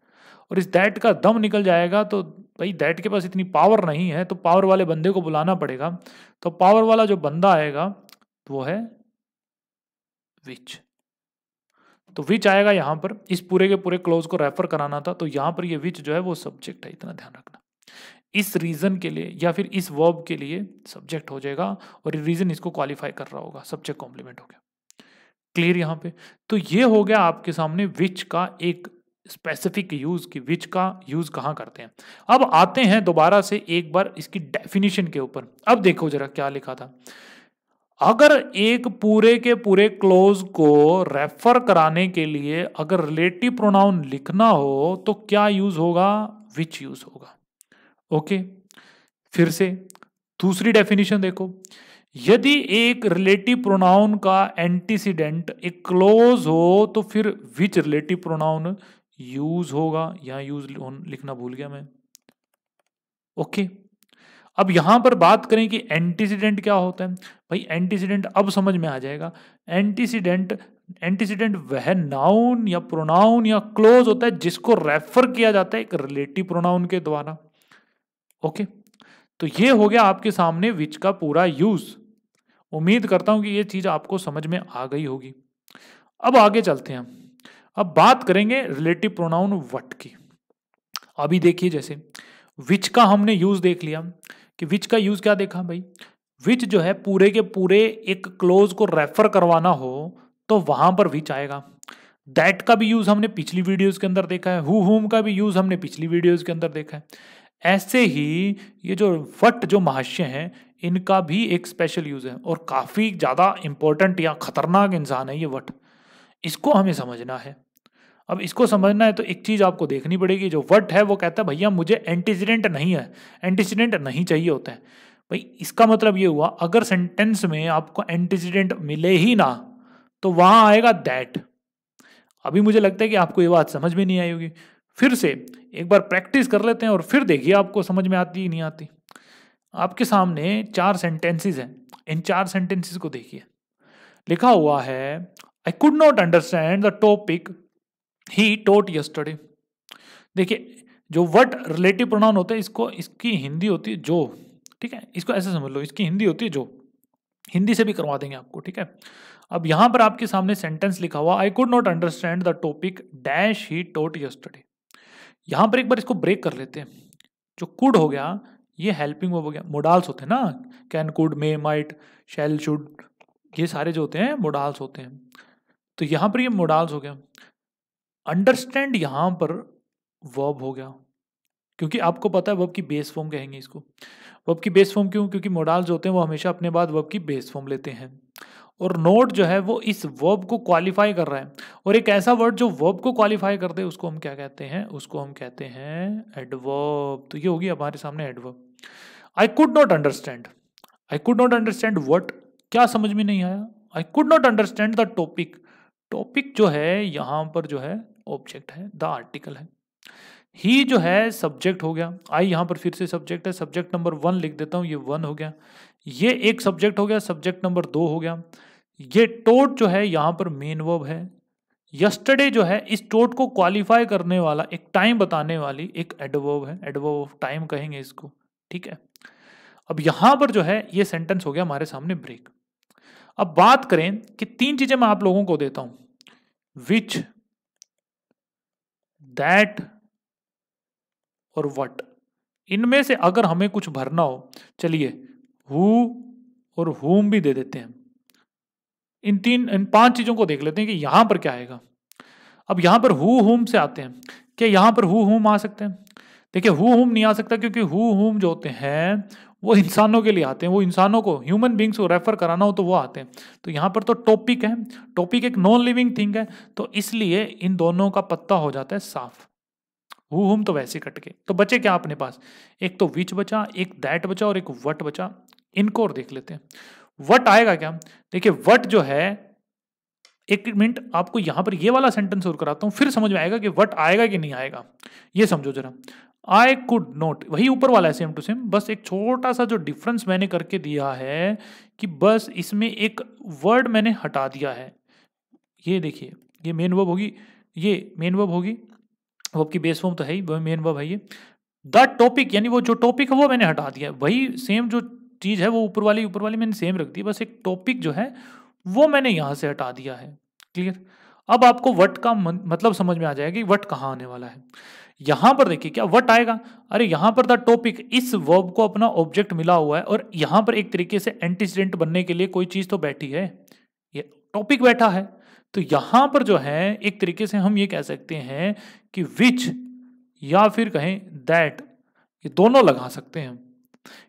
और इस दैट का दम निकल जाएगा तो भाई दैट के पास इतनी पावर नहीं है, तो पावर वाले बंदे को बुलाना पड़ेगा। तो पावर वाला जो बंदा आएगा वो है विच। तो विच आएगा यहाँ पर, इस पूरे के पूरे क्लोज को रेफर कराना था। तो यहाँ पर ये विच जो है वो सब्जेक्ट है, इतना ध्यान रखना। इस रीज़न के लिए या फिर इस वर्ब के लिए सब्जेक्ट हो जाएगा, और रीज़न इसको क्वालिफाई कर रहा होगा, सब्जेक्ट कॉम्प्लीमेंट हो गया। क्लियर यहाँ पे? तो ये हो गया आपके सामने विच का एक स्पेसिफिक यूज़, कि विच का यूज़ कहाँ करते हैं। अब आते हैं दोबारा से एक बार इसकी डेफिनेशन के ऊपर। अब देखो जरा क्या लिखा था, अगर एक पूरे के पूरे क्लोज को रेफर कराने के लिए अगर रिलेटिव प्रोनाउन लिखना हो तो क्या यूज़ होगा? विच यूज़ होगा। Okay okay. फिर से दूसरी डेफिनेशन देखो, यदि एक रिलेटिव प्रोनाउन का एंटीसीडेंट एक क्लोज हो तो फिर विच रिलेटिव प्रोनाउन यूज होगा। यहाँ यूज लिखना भूल गया मैं। Okay okay. अब यहाँ पर बात करें कि एंटीसीडेंट क्या होता है। भाई एंटीसीडेंट अब समझ में आ जाएगा। एंटीसीडेंट एंटीसीडेंट वह नाउन या प्रोनाउन या क्लोज होता है जिसको रेफर किया जाता है एक रिलेटिव प्रोनाउन के द्वारा। Okay okay. तो ये हो गया आपके सामने विच का पूरा यूज़। उम्मीद करता हूँ कि ये चीज़ आपको समझ में आ गई होगी। अब आगे चलते हैं, अब बात करेंगे रिलेटिव प्रोनाउन वट की। अभी देखिए जैसे विच का हमने यूज़ देख लिया, कि विच का यूज़ क्या देखा भाई, विच जो है पूरे के पूरे एक क्लोज को रेफर करवाना हो तो वहाँ पर विच आएगा। दैट का भी यूज़ हमने पिछली वीडियोज़ के अंदर देखा है, हु हुम का भी यूज़ हमने पिछली वीडियोज़ के अंदर देखा है। ऐसे ही ये जो वट जो महाशय हैं इनका भी एक स्पेशल यूज़ है और काफ़ी ज़्यादा इम्पोर्टेंट या ख़तरनाक इंसान है ये वट। इसको हमें समझना है। अब इसको समझना है तो एक चीज़ आपको देखनी पड़ेगी, जो वट है वो कहता है भैया मुझे एंटीसीडेंट नहीं है, एंटीसीडेंट नहीं चाहिए होता है। भाई इसका मतलब ये हुआ अगर सेंटेंस में आपको एंटीसीडेंट मिले ही ना तो वहाँ आएगा दैट। अभी मुझे लगता है कि आपको ये बात समझ में नहीं आई होगी, फिर से एक बार प्रैक्टिस कर लेते हैं और फिर देखिए आपको समझ में आती ही नहीं आती। आपके सामने चार सेंटेंसेस हैं, इन चार सेंटेंसेस को देखिए। लिखा हुआ है I could not understand the topic he taught yesterday. देखिए जो व्हाट रिलेटिव प्रोनाउन होता है इसको, इसकी हिंदी होती है जो, ठीक है, इसको ऐसे समझ लो इसकी हिंदी होती है जो, हिंदी से भी करवा देंगे आपको, ठीक है। अब यहाँ पर आपके सामने सेंटेंस लिखा हुआ I could not understand the topic dash he taught yesterday. यहाँ पर एक बार इसको ब्रेक कर लेते हैं। जो कुड हो गया ये हेल्पिंग वर्ब हो गया, मोडाल्स होते हैं ना, can, could, may, might, shall, should, ये सारे जो होते हैं मोडाल्स होते हैं। तो यहाँ पर ये मोडाल्स हो गया। अंडरस्टैंड यहाँ पर वर्ब हो गया क्योंकि आपको पता है वर्ब की बेस फॉर्म कहेंगे इसको। वर्ब की बेस फॉर्म क्यों? क्योंकि मोडाल्स जो होते हैं वो हमेशा अपने बाद वर्ब की बेस फॉर्म लेते हैं। और नोट जो है वो इस वर्ब को क्वालिफाई कर रहा है, और एक ऐसा वर्ड जो वर्ब को क्वालिफाई करते हैं उसको हम क्या कहते हैं? उसको हम कहते हैं एडवर्ब। तो ये होगी हमारे सामने adverb. I could not understand, I could not understand what, क्या समझ में नहीं आया। I could not understand the topic, topic जो है यहाँ पर जो है ऑब्जेक्ट है, द आर्टिकल है। ही जो है सब्जेक्ट हो गया, आई यहाँ पर फिर से सब्जेक्ट है, सब्जेक्ट नंबर वन लिख देता हूँ, ये वन हो गया। ये एक सब्जेक्ट हो गया, सब्जेक्ट नंबर दो हो गया। ये टोट जो है यहाँ पर मेन वर्ब है। यस्टरडे जो है इस टोट को क्वालिफाई करने वाला, एक टाइम बताने वाली एक एडवर्ब है, एडवर्ब ऑफ टाइम कहेंगे इसको, ठीक है। अब यहाँ पर जो है ये सेंटेंस हो गया हमारे सामने ब्रेक। अब बात करें कि तीन चीज़ें मैं आप लोगों को देता हूँ, विच, दैट और व्हाट। इनमें से अगर हमें कुछ भरना हो, चलिए हु और हुम भी दे देते हैं। इन तीन इन पांच चीज़ों को देख लेते हैं कि यहाँ पर क्या आएगा। अब यहाँ पर हु हुम से आते हैं, क्या यहाँ पर हु हुम आ सकते हैं? देखिए हु हुम नहीं आ सकता क्योंकि हु हुम जो होते हैं वो इंसानों के लिए आते हैं, वो इंसानों को, ह्यूमन बींग्स को रेफर कराना हो तो वो आते हैं। तो यहाँ पर तो टॉपिक है, टॉपिक एक नॉन लिविंग थिंग है, तो इसलिए इन दोनों का पत्ता हो जाता है साफ। हु हुम तो वैसे कट के, तो बचे क्या अपने पास? एक तो विच बचा, एक दैट बचा और एक वट बचा। इनको और देख लेते हैं। वट आएगा क्या? देखिए वट जो है, एक मिनट आपको यहाँ पर ये वाला सेंटेंस और कराता हूँ, फिर समझ में आएगा कि वट आएगा कि नहीं आएगा। ये समझो जरा, आई कुड नॉट, वही ऊपर वाला है सेम टू सेम, बस एक छोटा सा जो डिफरेंस मैंने करके दिया है कि बस इसमें एक वर्ड मैंने हटा दिया है। ये देखिए ये मेन वर्ब होगी, ये मेन वर्ब होगी, वर्ब की बेस फॉर्म तो है ही, मेन वर्ब है ये। द टॉपिक यानी वो जो टॉपिक है वो मैंने हटा दिया, वही सेम जो चीज़ है वो ऊपर वाली ऊपर वाली मैंने सेम रख दी, बस एक टॉपिक जो है वो मैंने यहाँ से हटा दिया है। क्लियर? अब आपको वट का मतलब समझ में आ जाएगा कि वट कहाँ आने वाला है। यहाँ पर देखिए क्या वट आएगा? अरे यहाँ पर द टॉपिक, इस वर्ब को अपना ऑब्जेक्ट मिला हुआ है और यहाँ पर एक तरीके से एंटीसीडेंट बनने के लिए कोई चीज़ तो बैठी है, ये टॉपिक बैठा है। तो यहाँ पर जो है एक तरीके से हम ये कह सकते हैं कि विच या फिर कहें दैट, ये दोनों लगा सकते हैं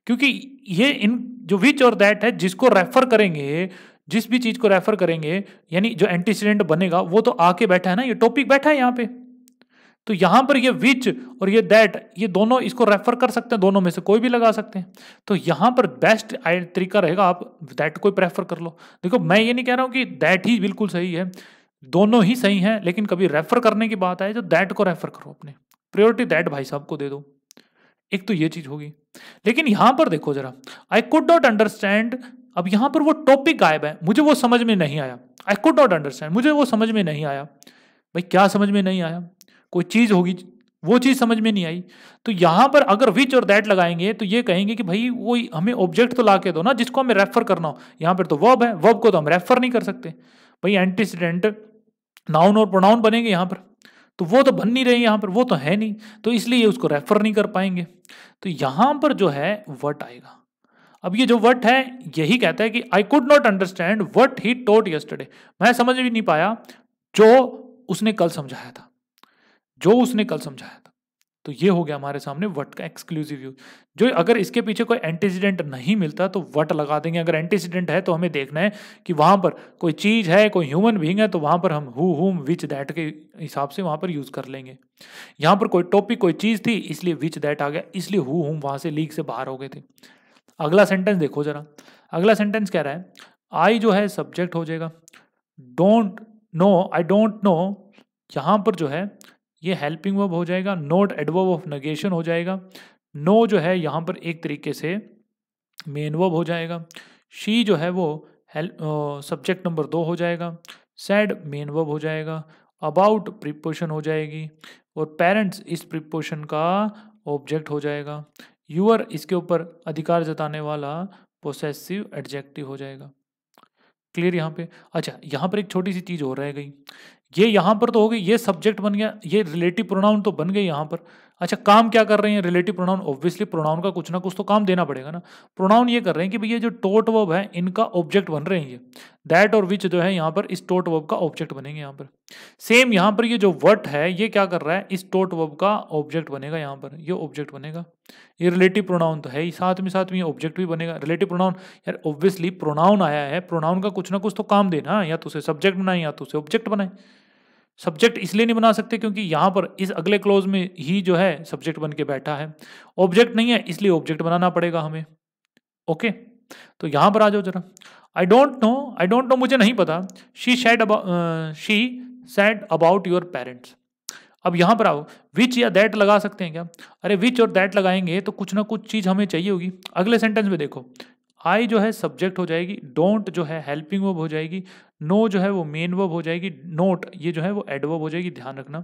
क्योंकि ये इन जो विच और दैट है जिसको रेफर करेंगे, जिस भी चीज़ को रेफर करेंगे यानी जो एंटीसीडेंट बनेगा वो तो आके बैठा है ना, ये टॉपिक बैठा है यहाँ पे। तो यहाँ पर ये विच और ये दैट ये दोनों इसको रेफर कर सकते हैं, दोनों में से कोई भी लगा सकते हैं। तो यहाँ पर बेस्ट तरीका रहेगा आप दैट को प्रेफर कर लो। देखो मैं ये नहीं कह रहा हूँ कि दैट ही बिल्कुल सही है, दोनों ही सही हैं, लेकिन कभी रेफर करने की बात आए तो दैट को रेफर करो, अपने प्रायोरिटी दैट भाई साहब को दे दो। एक तो ये चीज़ होगी। लेकिन यहाँ पर देखो जरा, आई कुड नॉट अंडरस्टैंड, अब यहाँ पर वो टॉपिक गायब है, मुझे वो समझ में नहीं आया। आई कुड नॉट अंडरस्टैंड, मुझे वो समझ में नहीं आया। भाई क्या समझ में नहीं आया? कोई चीज़ होगी, वो चीज़ समझ में नहीं आई। तो यहाँ पर अगर विच और दैट लगाएंगे तो ये कहेंगे कि भाई वो हमें ऑब्जेक्ट तो ला के दो ना जिसको हमें रेफर करना हो। यहाँ पर तो वर्ब है, वर्ब को तो हम रेफर नहीं कर सकते। भाई एंटीसीडेंट नाउन और प्रोनाउन बनेंगे यहाँ पर, तो वो तो बन नहीं रहे, यहाँ पर वो तो है नहीं, तो इसलिए उसको रेफर नहीं कर पाएंगे। तो यहाँ पर जो है वट आएगा। अब ये जो वट है यही कहता है कि I could not understand what he taught yesterday, मैं समझ भी नहीं पाया जो उसने कल समझाया था, जो उसने कल समझाया था। तो ये हो गया हमारे सामने वट का एक्सक्लूसिव यूज, जो अगर इसके पीछे कोई एंटीसीडेंट नहीं मिलता तो वट लगा देंगे। अगर एंटीसीडेंट है तो हमें देखना है कि वहाँ पर कोई चीज़ है, कोई ह्यूमन बीइंग है, तो वहाँ पर हम हु हुम विच दैट के हिसाब से वहाँ पर यूज़ कर लेंगे। यहाँ पर कोई टॉपिक कोई चीज़ थी इसलिए विच दैट आ गया, इसलिए हु हुम वहाँ से लीक से बाहर हो गए थे। अगला सेंटेंस देखो जरा, अगला सेंटेंस कह रहा है आई जो है सब्जेक्ट हो जाएगा, don't know I don't know यहाँ पर जो है ये हेल्पिंग वर्ब हो जाएगा, नोट एडवर्ब ऑफ नेगेशन हो जाएगा, नो जो है यहाँ पर एक तरीके से मेन वर्ब हो जाएगा, शी जो है वो हेल्प सब्जेक्ट नंबर दो हो जाएगा, सैड मेन वर्ब हो जाएगा, अबाउट प्रीपोजिशन हो जाएगी और पेरेंट्स इस प्रीपोजिशन का ऑब्जेक्ट हो जाएगा, यूअर इसके ऊपर अधिकार जताने वाला पोसेसिव एडजेक्टिव हो जाएगा। क्लियर यहाँ पे? अच्छा, यहाँ पर एक छोटी सी चीज़ हो रह गई, ये यहाँ पर तो हो गई, ये सब्जेक्ट बन गया, ये रिलेटिव प्रोनाउन तो बन गई यहाँ पर। अच्छा, काम क्या कर रहे हैं रिलेटिव प्रोनाउन? ऑब्वियसली प्रोनाउन का कुछ ना कुछ तो काम देना पड़ेगा ना। प्रोनाउन ये कर रहे हैं कि भैया जो टोट वर्ब है इनका ऑब्जेक्ट बन रहे हैं, ये दैट और विच जो है यहाँ पर इस टोट वर्ब का ऑब्जेक्ट बनेंगे। यहाँ पर सेम यहाँ पर ये जो वट है ये क्या कर रहा है, इस टोट वर्ब का ऑब्जेक्ट बनेगा, यहाँ पर ये ऑब्जेक्ट बनेगा, ये रिलेटिव प्रोनाउन तो है ही, साथ में साथ में ये ऑब्जेक्ट भी बनेगा। रिलेटिव प्रोनाउन यार ऑब्वियसली प्रोनाउन आया है, प्रोनाउन का कुछ ना कुछ तो काम देना, या तो उसे सब्जेक्ट बनाए या तो उसे ऑब्जेक्ट बनाए। सब्जेक्ट इसलिए नहीं बना सकते क्योंकि यहाँ पर इस अगले क्लोज में ही जो है सब्जेक्ट बन के बैठा है, ऑब्जेक्ट नहीं है इसलिए ऑब्जेक्ट बनाना पड़ेगा हमें। ओके, तो यहाँ पर आ जाओ जरा, I don't know I don't know मुझे नहीं पता, she said about she said about your parents. अब यहाँ पर आओ, विच या दैट लगा सकते हैं क्या? अरे विच और दैट लगाएंगे तो कुछ ना कुछ चीज़ हमें चाहिए होगी। अगले सेंटेंस में देखो, आई जो है सब्जेक्ट हो जाएगी, डोंट जो है हेल्पिंग वर्ब हो जाएगी, नो no जो है वो मेन वर्ब हो जाएगी, नोट ये जो है वो एडवर्ब हो जाएगी, ध्यान रखना।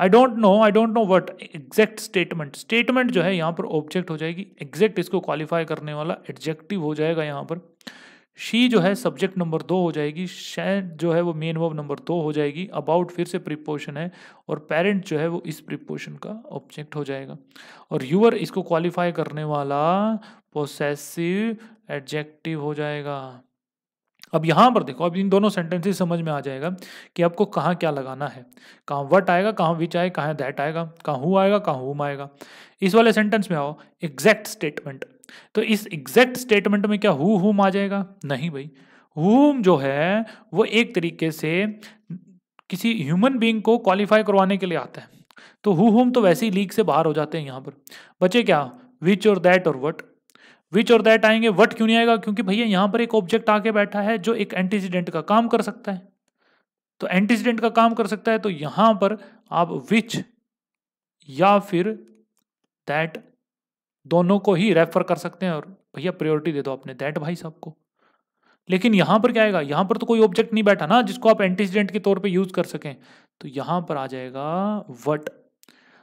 I don't know I don't know what exact statement, statement जो है यहाँ पर ऑब्जेक्ट हो जाएगी, एग्जैक्ट इसको क्वालिफाई करने वाला एडजेक्टिव हो जाएगा यहाँ पर। शी जो है सब्जेक्ट नंबर दो हो जाएगी, शैड जो है वो मेन वर्ब नंबर दो हो जाएगी, अबाउट फिर से प्रीपोजिशन है और पेरेंट जो है वो इस प्रीपोजिशन का ऑब्जेक्ट हो जाएगा, और यूअर इसको क्वालिफाई करने वाला पोसेसिव एडजेक्टिव हो जाएगा। अब यहाँ पर देखो, अब इन दोनों सेंटेंसेस समझ में आ जाएगा कि आपको कहाँ क्या लगाना है, कहाँ व्हाट आएगा, कहाँ विच आएगा, कहाँ दैट आएगा, कहाँ हु आएगा, कहाँ हुम आएगा। इस वाले सेंटेंस में आओ, एग्जैक्ट स्टेटमेंट, तो इस एग्जैक्ट स्टेटमेंट में क्या हु हुम आ जाएगा? नहीं भाई, हुम जो है वो एक तरीके से किसी ह्यूमन बीइंग को क्वालिफाई करवाने के लिए आता है, तो हु हुम तो वैसे ही लीक से बाहर हो जाते हैं। यहाँ पर बचे क्या, विच और दैट और व्हाट। विच और दैट आएंगे, व्हाट क्यों नहीं आएगा? क्योंकि भैया यहाँ पर एक ऑब्जेक्ट आके बैठा है जो एक एंटीसीडेंट का काम कर सकता है, तो एंटीसीडेंट का काम कर सकता है, तो यहाँ पर आप विच या फिर दैट दोनों को ही रेफर कर सकते हैं, और भैया प्रायोरिटी दे दो अपने दैट भाई साहब को। लेकिन यहाँ पर क्या आएगा? यहाँ पर तो कोई ऑब्जेक्ट नहीं बैठा ना जिसको आप एंटीसीडेंट के तौर पे यूज़ कर सकें, तो यहाँ पर आ जाएगा वट।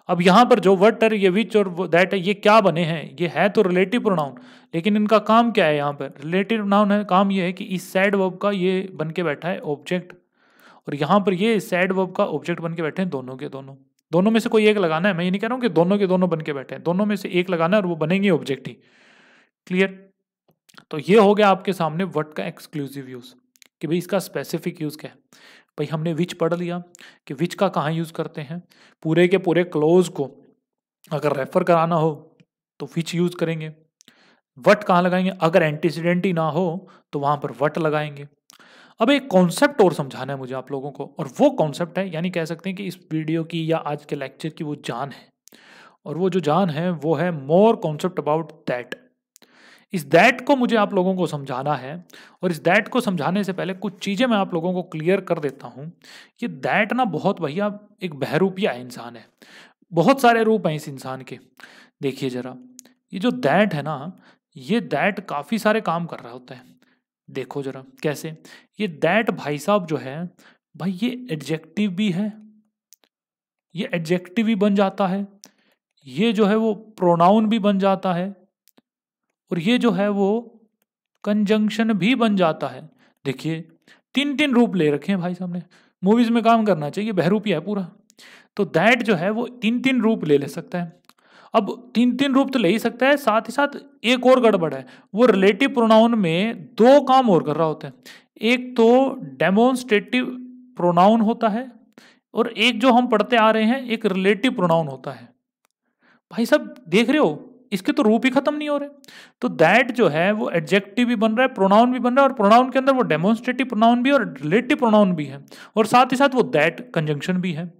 अब यहाँ पर जो वट है, ये विच और दैट है, ये क्या बने हैं? ये है तो रिलेटिव प्रोनाउन, लेकिन इनका काम क्या है? यहाँ पर रिलेटिव प्रोनाउन है, काम ये है कि इस सैड वर्ब का ये बन के बैठा है ऑब्जेक्ट, और यहाँ पर ये सैड वर्ब का ऑब्जेक्ट बन के बैठे हैं दोनों के दोनों। दोनों में से कोई एक लगाना है, मैं ये नहीं कह रहा हूँ कि दोनों के दोनों बन के बैठे हैं, दोनों में से एक लगाना है और वो बनेंगे ऑब्जेक्ट ही। क्लियर? तो ये हो गया आपके सामने वट का एक्सक्लूसिव यूज़, कि भाई इसका स्पेसिफिक यूज़ क्या है। भाई हमने विच पढ़ लिया कि विच का कहाँ यूज़ करते हैं, पूरे के पूरे क्लोज को अगर रेफर कराना हो तो विच यूज़ करेंगे। वट कहाँ लगाएंगे? अगर एंटीसीडेंट ही ना हो तो वहाँ पर वट लगाएंगे। अब एक कॉन्सेप्ट और समझाना है मुझे आप लोगों को, और वो कॉन्सेप्ट है, यानी कह सकते हैं कि इस वीडियो की या आज के लेक्चर की वो जान है, और वो जो जान है वो है मोर कॉन्सेप्ट अबाउट दैट। इस दैट को मुझे आप लोगों को समझाना है, और इस दैट को समझाने से पहले कुछ चीज़ें मैं आप लोगों को क्लियर कर देता हूँ। ये दैट ना बहुत भैया एक बहरूपिया इंसान है, बहुत सारे रूप हैं इस इंसान के। देखिए जरा, ये जो दैट है ना, ये दैट काफ़ी सारे काम कर रहा होता है। देखो जरा कैसे, ये दैट भाई साहब जो है, भाई ये एडजेक्टिव भी है, ये एडजेक्टिव भी बन जाता है, ये जो है वो प्रोनाउन भी बन जाता है, और ये जो है वो कंजंक्शन भी बन जाता है। देखिए तीन तीन रूप ले रखे हैं भाई साहब ने, मूवीज़ में काम करना चाहिए, बहरूपिया है पूरा। तो दैट जो है वो तीन तीन रूप ले ले सकता है। अब तीन तीन रूप तो ले ही सकता है, साथ ही साथ एक और गड़बड़ है, वो रिलेटिव प्रोनाउन में दो काम और कर रहा होता है। एक तो डेमोन्स्ट्रेटिव प्रोनाउन होता है, और एक जो हम पढ़ते आ रहे हैं एक रिलेटिव प्रोनाउन होता है। भाई साहब देख रहे हो इसके तो रूप ही खत्म नहीं हो रहे। तो दैट जो है वो एडजेक्टिव भी बन रहा है, प्रोनाउन भी बन रहा है, और प्रोनाउन के अंदर वो डेमोन्स्ट्रेटिव प्रोनाउन भी और रिलेटिव प्रोनाउन भी है, और साथ ही साथ वो दैट कंजंक्शन भी है।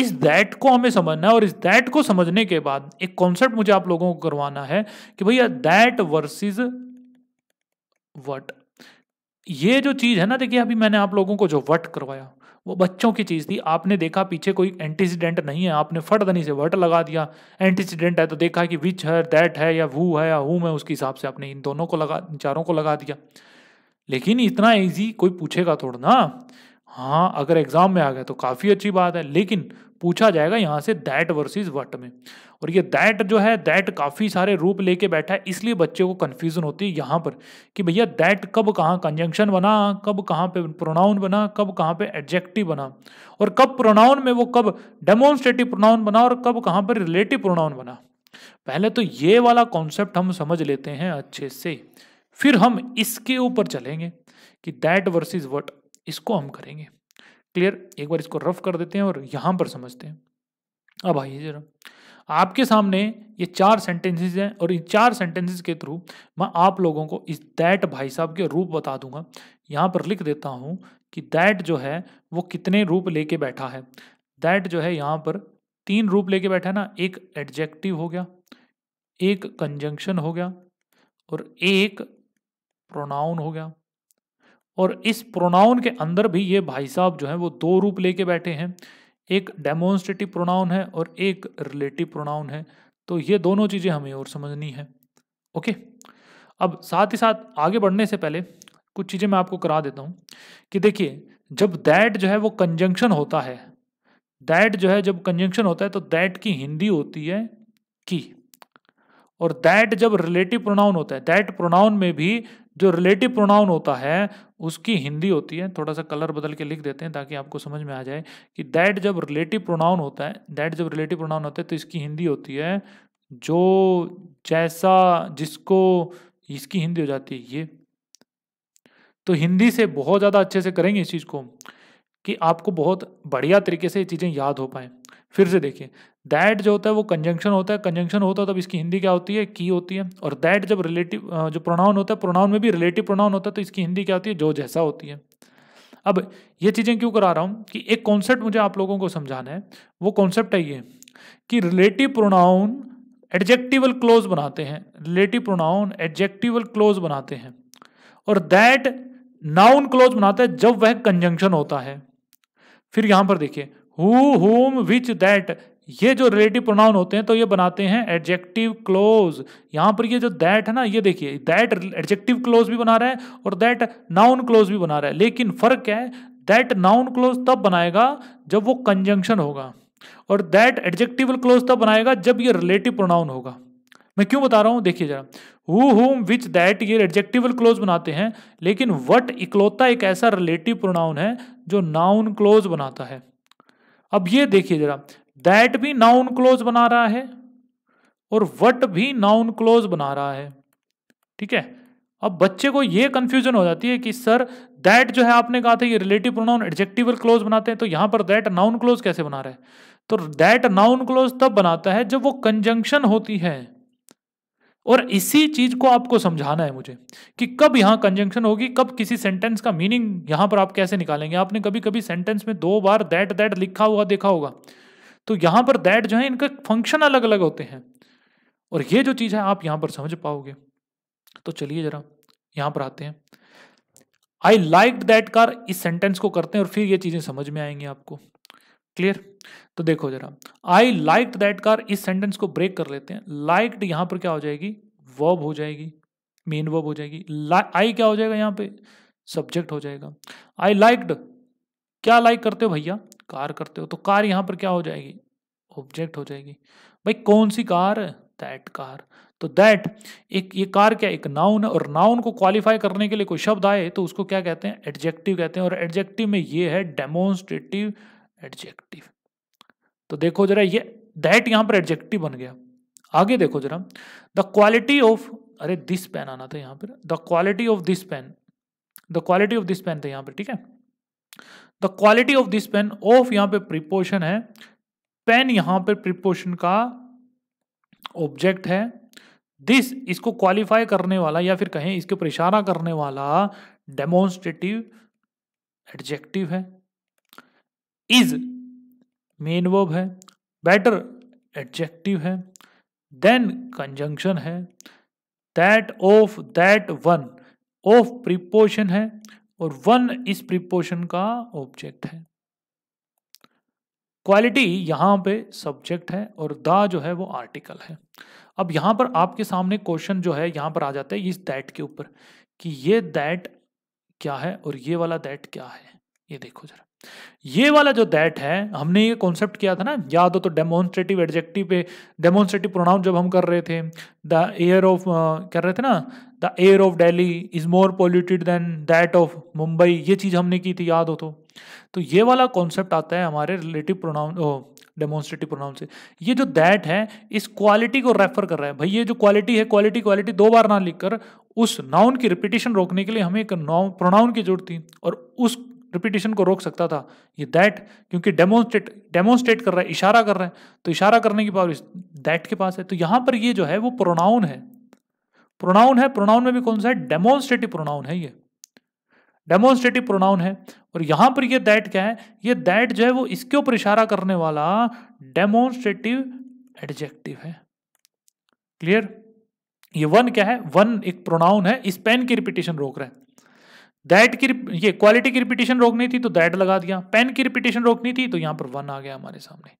इस दैट को हमें समझना है, और इस दैट को समझने के बाद एक कॉन्सेप्ट मुझे आप लोगों को करवाना है कि भैया दैट वर्सेस व्हाट, ये जो चीज है ना, देखिए अभी मैंने आप लोगों को जो व्हाट करवाया वो बच्चों की चीज थी। आपने देखा पीछे कोई एंटीसीडेंट नहीं है, आपने फटदनी से व्हाट लगा दिया। एंटीसीडेंट है तो देखा कि विच है, दैट है, या हू है, या हूम है, उसके हिसाब से आपने इन दोनों को लगा, इन चारों को लगा दिया। लेकिन इतना ईजी कोई पूछेगा थोड़ा ना। हाँ, अगर एग्जाम में आ गया तो काफ़ी अच्छी बात है, लेकिन पूछा जाएगा यहाँ से दैट वर्सेस व्हाट में। और ये दैट जो है, दैट काफ़ी सारे रूप लेके बैठा है, इसलिए बच्चे को कन्फ्यूज़न होती है यहाँ पर कि भैया दैट कब कहाँ कंजंक्शन बना, कब कहाँ पे प्रोनाउन बना, कब कहाँ पे एडजेक्टिव बना, और कब प्रोनाउन में वो कब डेमोन्स्ट्रेटिव प्रोनाउन बना और कब कहाँ पर रिलेटिव प्रोनाउन बना। पहले तो ये वाला कॉन्सेप्ट हम समझ लेते हैं अच्छे से, फिर हम इसके ऊपर चलेंगे कि दैट वर्सेस व्हाट, इसको हम करेंगे क्लियर। एक बार इसको रफ कर देते हैं और यहाँ पर समझते हैं। अब आइए जरा, आपके सामने ये चार सेंटेंसेस हैं, और इन चार सेंटेंसेस के थ्रू मैं आप लोगों को इस दैट भाई साहब के रूप बता दूंगा। यहाँ पर लिख देता हूँ कि दैट जो है वो कितने रूप लेके बैठा है। दैट जो है यहाँ पर तीन रूप लेके बैठा है ना, एक एडजेक्टिव हो गया, एक कंजंक्शन हो गया, और एक प्रोनाउन हो गया। और इस प्रोनाउन के अंदर भी ये भाई साहब जो है वो दो रूप लेके बैठे हैं, एक डेमोन्स्ट्रेटिव प्रोनाउन है और एक रिलेटिव प्रोनाउन है। तो ये दोनों चीज़ें हमें और समझनी है। ओके, अब साथ ही साथ आगे बढ़ने से पहले कुछ चीज़ें मैं आपको करा देता हूँ कि देखिए, जब दैट जो है वो कंजंक्शन होता है, दैट जो है जब कंजंक्शन होता है तो दैट की हिंदी होती है की, और दैट जब रिलेटिव प्रोनाउन होता है, दैट प्रोनाउन में भी जो रिलेटिव प्रोनाउन होता है उसकी हिंदी होती है। थोड़ा सा कलर बदल के लिख देते हैं ताकि आपको समझ में आ जाए कि दैट जब रिलेटिव प्रोनाउन होता है, दैट जब रिलेटिव प्रोनाउन होता है तो इसकी हिंदी होती है जो, जैसा, जिसको, इसकी हिंदी हो जाती है ये। तो हिंदी से बहुत ज़्यादा अच्छे से करेंगे इस चीज़ को कि आपको बहुत बढ़िया तरीके से ये चीज़ें याद हो पाएँ। फिर से देखिए, दैट जो होता है वो कंजंक्शन होता है, कंजंक्शन होता है तब इसकी हिंदी क्या होती है, की होती है। और दैट जब रिलेटिव जो प्रोनाउन होता है, प्रोनाउन में भी रिलेटिव प्रोनाउन होता है तो इसकी हिंदी क्या होती है, जो, जैसा होती है। अब ये चीज़ें क्यों करा रहा हूँ कि एक कॉन्सेप्ट मुझे आप लोगों को समझाना है। वो कॉन्सेप्ट है ये कि रिलेटिव प्रोनाउन एडजेक्टिवल क्लोज बनाते हैं, रिलेटिव प्रोनाउन एडजेक्टिवल क्लोज बनाते हैं, और दैट नाउन क्लोज बनाता है जब वह कंजंक्शन होता है। फिर यहाँ पर देखिए, हु, हुम, विच, दैट, ये जो रिलेटिव प्रोनाउन होते हैं तो ये बनाते हैं एडजेक्टिव क्लोज। यहाँ पर ये जो दैट है ना, ये देखिए दैट एडजेक्टिव क्लोज भी बना रहा है और दैट नाउन क्लोज भी बना रहा है। लेकिन फर्क क्या है, दैट नाउन क्लोज तब बनाएगा जब वो कंजंक्शन होगा, और दैट एडजेक्टिवल क्लोज तब बनाएगा जब ये रिलेटिव प्रोनाउन होगा। मैं क्यों बता रहा हूँ, देखिए जरा, हु, हुम, विच, दैट ये एडजेक्टिवल क्लोज बनाते हैं, लेकिन व्हाट इकलौता एक ऐसा रिलेटिव प्रोनाउन है जो नाउन क्लोज बनाता है। अब ये देखिए जरा, दैट भी नाउन क्लोज बना रहा है और व्हाट भी नाउन क्लोज बना रहा है, ठीक है। अब बच्चे को ये कंफ्यूजन हो जाती है कि सर दैट जो है आपने कहा था ये रिलेटिव प्रोनाउन एडजेक्टिवल क्लोज बनाते हैं, तो यहाँ पर दैट नाउन क्लोज कैसे बना रहा है? तो दैट नाउन क्लोज तब बनाता है जब वो कंजंक्शन होती है, और इसी चीज को आपको समझाना है मुझे कि कब यहाँ कंजंक्शन होगी, कब किसी सेंटेंस का मीनिंग यहाँ पर आप कैसे निकालेंगे। आपने कभी कभी सेंटेंस में दो बार दैट दैट लिखा हुआ देखा होगा, तो यहाँ पर दैट जो है इनका फंक्शन अलग अलग होते हैं, और ये जो चीज़ है आप यहाँ पर समझ पाओगे। तो चलिए जरा यहाँ पर आते हैं, आई लाइक्ड दैट कार, इस सेंटेंस को करते हैं और फिर ये चीज़ें समझ में आएंगी आपको, क्लियर। तो देखो जरा, आई लाइक्ड दैट कार, इस सेंटेंस को ब्रेक कर लेते हैं। लाइक्ड यहाँ पर क्या हो जाएगी, वर्ब हो जाएगी, मेन वर्ब हो जाएगी। आई क्या हो जाएगा यहाँ पे, सब्जेक्ट हो जाएगा। आई लाइक्ड, क्या लाइक करते हो भैया, कार करते हो, तो कार यहाँ पर क्या हो जाएगी, ऑब्जेक्ट हो जाएगी। भाई कौन सी कार, दैट कार। तो दैट एक, ये कार क्या, एक नाउन है, और नाउन को क्वालिफाई करने के लिए कोई शब्द आए तो उसको क्या कहते हैं, एडजेक्टिव कहते हैं, और एडजेक्टिव में ये है डेमोन्स्ट्रेटिव एडजेक्टिव। तो देखो जरा, ये दैट यहाँ पर एडजेक्टिव बन गया। आगे देखो जरा, द क्वालिटी ऑफ, अरे दिस पेन आना था यहाँ पर, the quality of this pen, the quality of this pen था यहाँ पर, ठीक है। The quality of this pen, of यहाँ पे प्रीपोशन है, पेन यहाँ पे प्रीपोशन का ऑब्जेक्ट है, दिस इसको क्वालिफाई करने वाला या फिर कहें इसके ऊपर इशारा करने वाला डेमोन्स्ट्रेटिव एडजेक्टिव है, इज मेन वर्ब है, बेटर एडजेक्टिव है, देन कंजंक्शन है, that of that one of preposition है और वन इस प्रीपोजिशन का ऑब्जेक्ट है। क्वालिटी यहाँ पे सब्जेक्ट है और दा जो है वो आर्टिकल है। अब यहाँ पर आपके सामने क्वेश्चन जो है यहाँ पर आ जाता है इस दैट के ऊपर कि ये दैट क्या है और ये वाला दैट क्या है। ये देखो जरा, ये वाला जो दैट है हमने ये कॉन्सेप्ट किया था ना, याद हो तो डेमोन्स्ट्रेटिव एडजेक्टिव पे डेमोन्स्ट्रेटिव प्रोनाउन जब हम कर रहे थे, द एयर ऑफ कर रहे थे ना, the air of Delhi is more polluted than that of Mumbai, ये चीज़ हमने की थी याद हो तो। तो ये वाला कॉन्सेप्ट आता है हमारे रिलेटिव प्रोनाउन डेमोन्स्ट्रेटिव प्रोनाउन से। ये जो दैट है इस क्वालिटी को रेफर कर रहा है। भाई ये जो क्वालिटी है, क्वालिटी क्वालिटी दो बार ना लिखकर उस नाउन की रिपीटेशन रोकने के लिए हमें एक नाउन प्रोनाउन की जरूरत थी और उस रिपीटेशन को रोक सकता था ये दैट, क्योंकि डेमोन्स्ट्रेट डेमोन्स्ट्रेट कर रहा है, इशारा कर रहा है, तो इशारा करने की पावर इस दैट के पास है। तो यहाँ पर ये जो है वो प्रोनाउन है, प्रोनाउन है, प्रोनाउन में भी कौन सा है, डेमोन्स्ट्रेटिव प्रोनाउन है, ये डेमोन्स्ट्रेटिव प्रोनाउन है। और यहाँ पर ये दैट क्या है, ये दैट जो है वो इसके ऊपर इशारा करने वाला डेमोन्स्ट्रेटिव एडजेक्टिव है। क्लियर? ये वन क्या है, वन एक प्रोनाउन है, इस पेन की रिपीटेशन रोक रहा है। दैट की ये क्वालिटी की रिपीटेशन रोकनी थी तो दैट लगा दिया, पेन की रिपीटेशन रोकनी थी तो यहाँ पर वन आ गया हमारे सामने।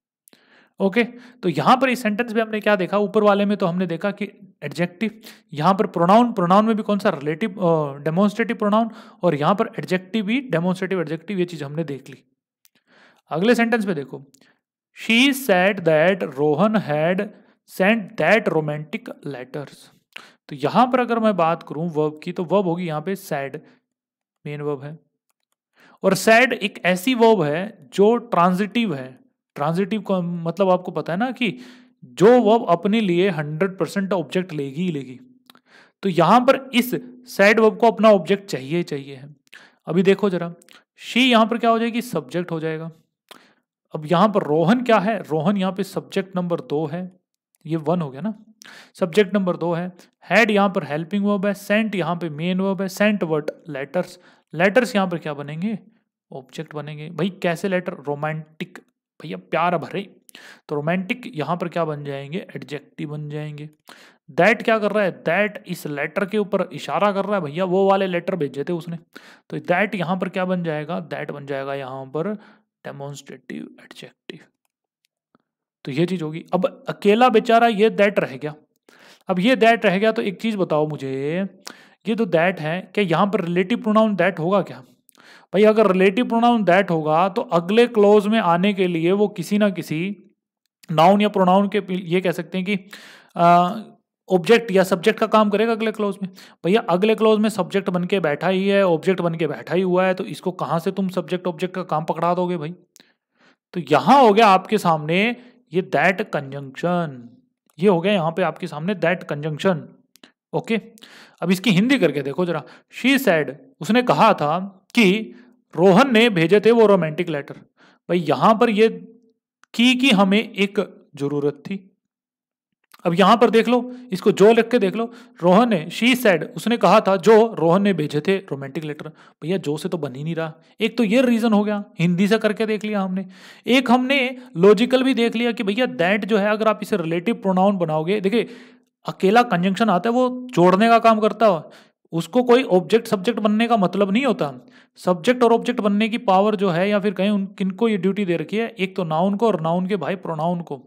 ओके, तो यहाँ पर इस सेंटेंस में हमने क्या देखा, ऊपर वाले में तो हमने देखा कि एडजेक्टिव, यहाँ पर प्रोनाउन, प्रोनाउन में भी कौन सा, रिलेटिव डेमोन्स्ट्रेटिव प्रोनाउन, और यहाँ पर एडजेक्टिव भी डेमोन्स्ट्रेटिव एडजेक्टिव, ये चीज़ हमने देख ली। अगले सेंटेंस में देखो, she said that Rohan had sent that romantic letters. तो यहाँ पर अगर मैं बात करूँ वर्ब की तो वर्ब होगी यहाँ पे सैड, मेन वर्ब है, और सैड एक ऐसी वर्ब है जो ट्रांजिटिव है। ट्रांजिटिव का मतलब आपको पता है ना कि जो वर्ब अपने लिए हंड्रेड परसेंट ऑब्जेक्ट लेगी ही लेगी। तो यहाँ पर इस सैड वर्ब को अपना ऑब्जेक्ट चाहिए चाहिए है। अभी देखो जरा, शी यहाँ पर क्या हो जाएगी, सब्जेक्ट हो जाएगा। अब यहाँ पर रोहन क्या है, रोहन यहाँ पे सब्जेक्ट नंबर दो है, ये वन हो गया ना, सब्जेक्ट नंबर दो है। हैड यहाँ पर हेल्पिंग वर्ब है, सेंट यहाँ पे मेन वर्ब है, सेंट वर्ड लेटर्स, लेटर्स यहाँ पर क्या बनेंगे, ऑब्जेक्ट बनेंगे। भाई कैसे लेटर, रोमांटिक, भैया प्यार भरे, तो रोमांटिक यहाँ पर क्या बन जाएंगे, एडजेक्टिव बन जाएंगे। दैट क्या कर रहा है, दैट इस लेटर के ऊपर इशारा कर रहा है, भैया वो वाले लेटर भेजे थे उसने, तो दैट यहाँ पर क्या बन जाएगा, दैट बन जाएगा यहाँ पर डेमोन्स्ट्रेटिव एडजेक्टिव। तो ये चीज होगी। अब अकेला बेचारा ये दैट रह गया, अब ये दैट रह गया तो एक चीज बताओ मुझे, ये तो दैट है क्या, यहाँ पर रिलेटिव प्रोनाउन दैट होगा क्या? भाई अगर रिलेटिव प्रोनाउन दैट होगा तो अगले क्लोज में आने के लिए वो किसी ना किसी नाउन या प्रोनाउन के, ये कह सकते हैं कि ऑब्जेक्ट या सब्जेक्ट का काम करेगा अगले क्लोज में। भैया अगले क्लोज में सब्जेक्ट बन के बैठा ही है, ऑब्जेक्ट बन के बैठा ही हुआ है, तो इसको कहाँ से तुम सब्जेक्ट ऑब्जेक्ट का काम पकड़ा दोगे भाई। तो यहाँ हो गया आपके सामने ये दैट कंजंक्शन, ये हो गया यहाँ पे आपके सामने दैट कंजंक्शन। ओके, अब इसकी हिंदी करके देखो जरा, शी सैड उसने कहा था कि रोहन ने भेजे थे वो रोमांटिक लेटर। भाई यहाँ पर ये की कि हमें एक जरूरत थी। अब यहाँ पर देख लो, इसको जो लिख के देख लो, रोहन ने, शी सैड उसने कहा था जो रोहन ने भेजे थे रोमांटिक लेटर। भैया जो से तो बन ही नहीं रहा। एक तो ये रीज़न हो गया, हिंदी से करके देख लिया हमने। एक हमने लॉजिकल भी देख लिया कि भैया दैट जो है अगर आप इसे रिलेटिव प्रोनाउन बनाओगे, देखिए अकेला कंजंक्शन आता है वो जोड़ने का काम करता है, उसको कोई ऑब्जेक्ट सब्जेक्ट बनने का मतलब नहीं होता। सब्जेक्ट और ऑब्जेक्ट बनने की पावर जो है, या फिर कहीं उन किनको ये ड्यूटी दे रखी है, एक तो नाउन को और नाउन के भाई प्रोनाउन को,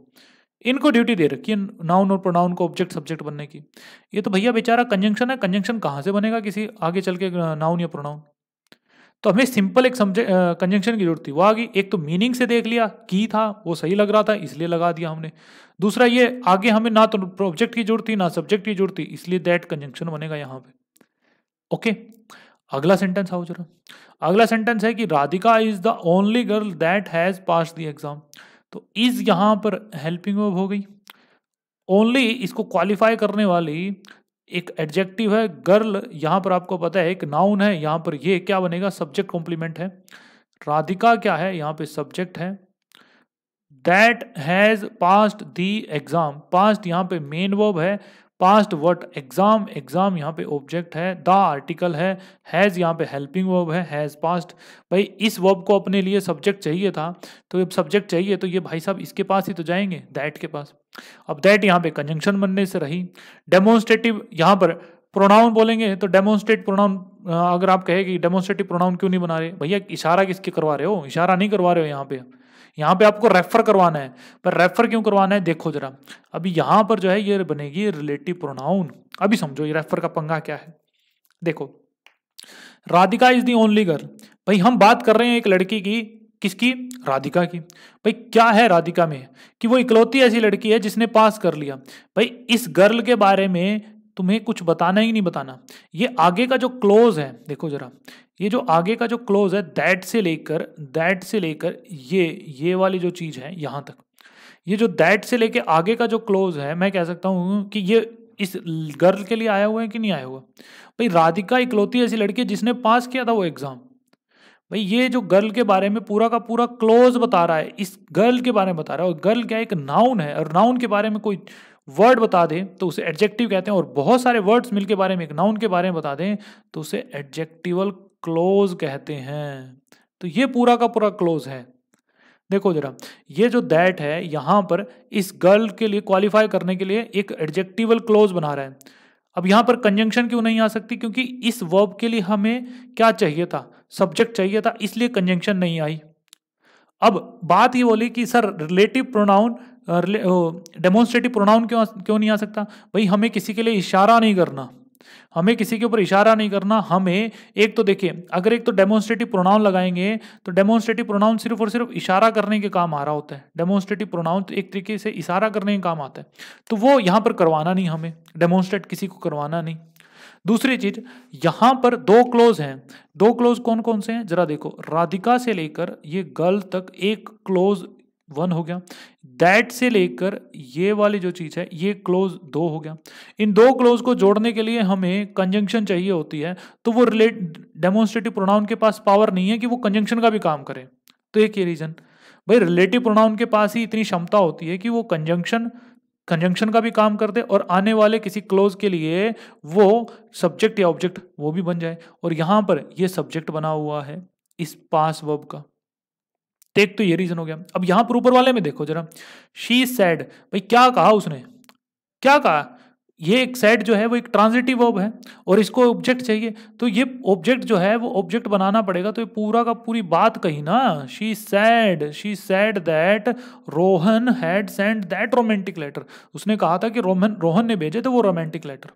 इनको ड्यूटी दे रखी है नाउन और प्रोनाउन को ऑब्जेक्ट सब्जेक्ट बनने की। ये तो भैया बेचारा कंजंक्शन है, कंजंक्शन कहाँ से बनेगा किसी आगे चल के नाउन या प्रोनाउन। तो हमें सिंपल एक सब्जेक्ट कंजंक्शन की जरूरत थी, वो आ गई। एक तो मीनिंग से देख लिया, की था वो सही लग रहा था इसलिए लगा दिया हमने। दूसरा ये आगे हमें ना तो ऑब्जेक्ट की जरूरत थी ना सब्जेक्ट की जरूरत थी, इसलिए दैट कंजंक्शन बनेगा यहाँ पे। ओके, अगला सेंटेंस आओ जरा। अगला सेंटेंस है कि Radhika is the only girl that has pass the exam. तो इज यहाँ पर हेल्पिंग वर्ब हो गई, ओनली इसको क्वालिफाई करने वाली एक एडजेक्टिव है, गर्ल यहाँ पर आपको पता है एक नाउन है, यहाँ पर ये क्या बनेगा, सब्जेक्ट कॉम्प्लीमेंट है। राधिका क्या है यहाँ पे, सब्जेक्ट है। That has passed the exam, passed यहाँ पे मेन वर्ब है, पास्ट व्हाट एग्जाम, एग्जाम यहाँ पे ऑब्जेक्ट है, द आर्टिकल है, हैज़ यहाँ पे हेल्पिंग वर्ब है, हैज़ पास्ट। भाई इस वर्ब को अपने लिए सब्जेक्ट चाहिए था, तो ये सब्जेक्ट चाहिए तो ये भाई साहब इसके पास ही तो जाएंगे, दैट के पास। अब दैट यहाँ पे कंजंक्शन बनने से रही। डेमोन्स्ट्रेटिव यहाँ पर प्रोनाउन बोलेंगे तो डेमोन्स्ट्रेट प्रोनाउन, अगर आप कहे कि डेमोन्स्ट्रेटिव प्रोनाउन क्यों नहीं बना रहे, भैया इशारा किसके करवा रहे हो, इशारा नहीं करवा रहे हो यहाँ पे, यहाँ पे आपको रेफर करवाना है, पर रेफर क्यों करवाना है देखो जरा। अभी यहाँ पर जो है ये बनेगी रिलेटिव प्रोनाउन, अभी समझो ये रेफर का पंगा क्या है। देखो Radhika is the only girl, भाई हम बात कर रहे हैं एक लड़की की, किसकी, राधिका की। भाई क्या है राधिका में कि वो इकलौती ऐसी लड़की है जिसने पास कर लिया। भाई इस गर्ल के बारे में तुम्हें कुछ बताना ही नहीं बताना। ये आगे का जो क्लोज है देखो जरा, ये जो आगे का जो क्लोज है दैट से लेकर दैट से लेकर ये ये वाली जो चीज़ है यहाँ तक, ये जो दैट से लेकर आगे का जो क्लोज है, मैं कह सकता हूँ कि ये इस गर्ल के लिए आया हुआ है कि नहीं आया हुआ। भाई राधिका इकलौती ऐसी लड़की है जिसने पास किया था वो एग्ज़ाम। भाई ये जो गर्ल के बारे में पूरा का पूरा क्लोज बता रहा है, इस गर्ल के बारे में बता रहा है, और गर्ल क्या एक नाउन है, और नाउन के बारे में कोई वर्ड बता दें तो उसे एडजेक्टिव कहते हैं, और बहुत सारे वर्ड्स मिलके बारे में एक नाउन के बारे में बता दें तो उसे एडजेक्टिवल क्लोज कहते हैं। तो ये पूरा का पूरा क्लोज है। देखो जरा ये जो दैट है यहाँ पर इस गर्ल के लिए क्वालिफाई करने के लिए एक एडजेक्टिवल क्लोज बना रहा है। अब यहाँ पर कंजंक्शन क्यों नहीं आ सकती, क्योंकि इस वर्ब के लिए हमें क्या चाहिए था, सब्जेक्ट चाहिए था, इसलिए कंजंक्शन नहीं आई। अब बात ये बोली कि sir relative pronoun demonstrative pronoun क्यों क्यों नहीं आ सकता। भाई हमें किसी के लिए इशारा नहीं करना, हमें किसी के ऊपर इशारा नहीं करना, हमें एक तो देखिए अगर एक तो डेमोन्स्ट्रेटिव प्रोनाउन लगाएंगे तो डेमोन्स्ट्रेटिव प्रोनाउन सिर्फ और सिर्फ इशारा करने के काम आ रहा होता है। डेमोन्स्ट्रेटिव प्रोनाउन तो एक तरीके से इशारा करने के काम आता है, तो वो यहाँ पर करवाना नहीं, हमें डेमोन्स्ट्रेट किसी को करवाना नहीं। दूसरी चीज यहाँ पर दो क्लोज हैं, दो क्लोज कौन कौन से हैं जरा देखो, राधिका से लेकर ये गर्ल तक एक क्लोज वन हो गया, दैट से लेकर ये वाली जो चीज़ है ये क्लोज दो हो गया। इन दो क्लोज को जोड़ने के लिए हमें कंजंक्शन चाहिए होती है, तो वो रिलेट डेमोन्स्ट्रेटिव प्रोनाउन के पास पावर नहीं है कि वो कंजंक्शन का भी काम करे। तो एक ये रीज़न, भाई रिलेटिव प्रोनाउन के पास ही इतनी क्षमता होती है कि वो कंजंक्शन कंजंक्शन का भी काम कर दे, और आने वाले किसी क्लोज के लिए वो सब्जेक्ट या ऑब्जेक्ट वो भी बन जाए, और यहाँ पर ये सब्जेक्ट बना हुआ है इस पास वर्ब का। टेक तो ये रीजन हो गया। अब यहाँ पर ऊपर वाले में देखो जरा, शी सैड, भाई क्या कहा उसने, क्या कहा। ये एक सैड जो है वो एक ट्रांजिटिव वर्ब है और इसको ऑब्जेक्ट चाहिए, तो ये ऑब्जेक्ट जो है वो ऑब्जेक्ट बनाना पड़ेगा। तो ये पूरा का पूरी बात कही ना, she said she said that Rohan had sent that romantic letter, उसने कहा था कि रोहन रोहन ने भेजे थे वो रोमांटिक लेटर।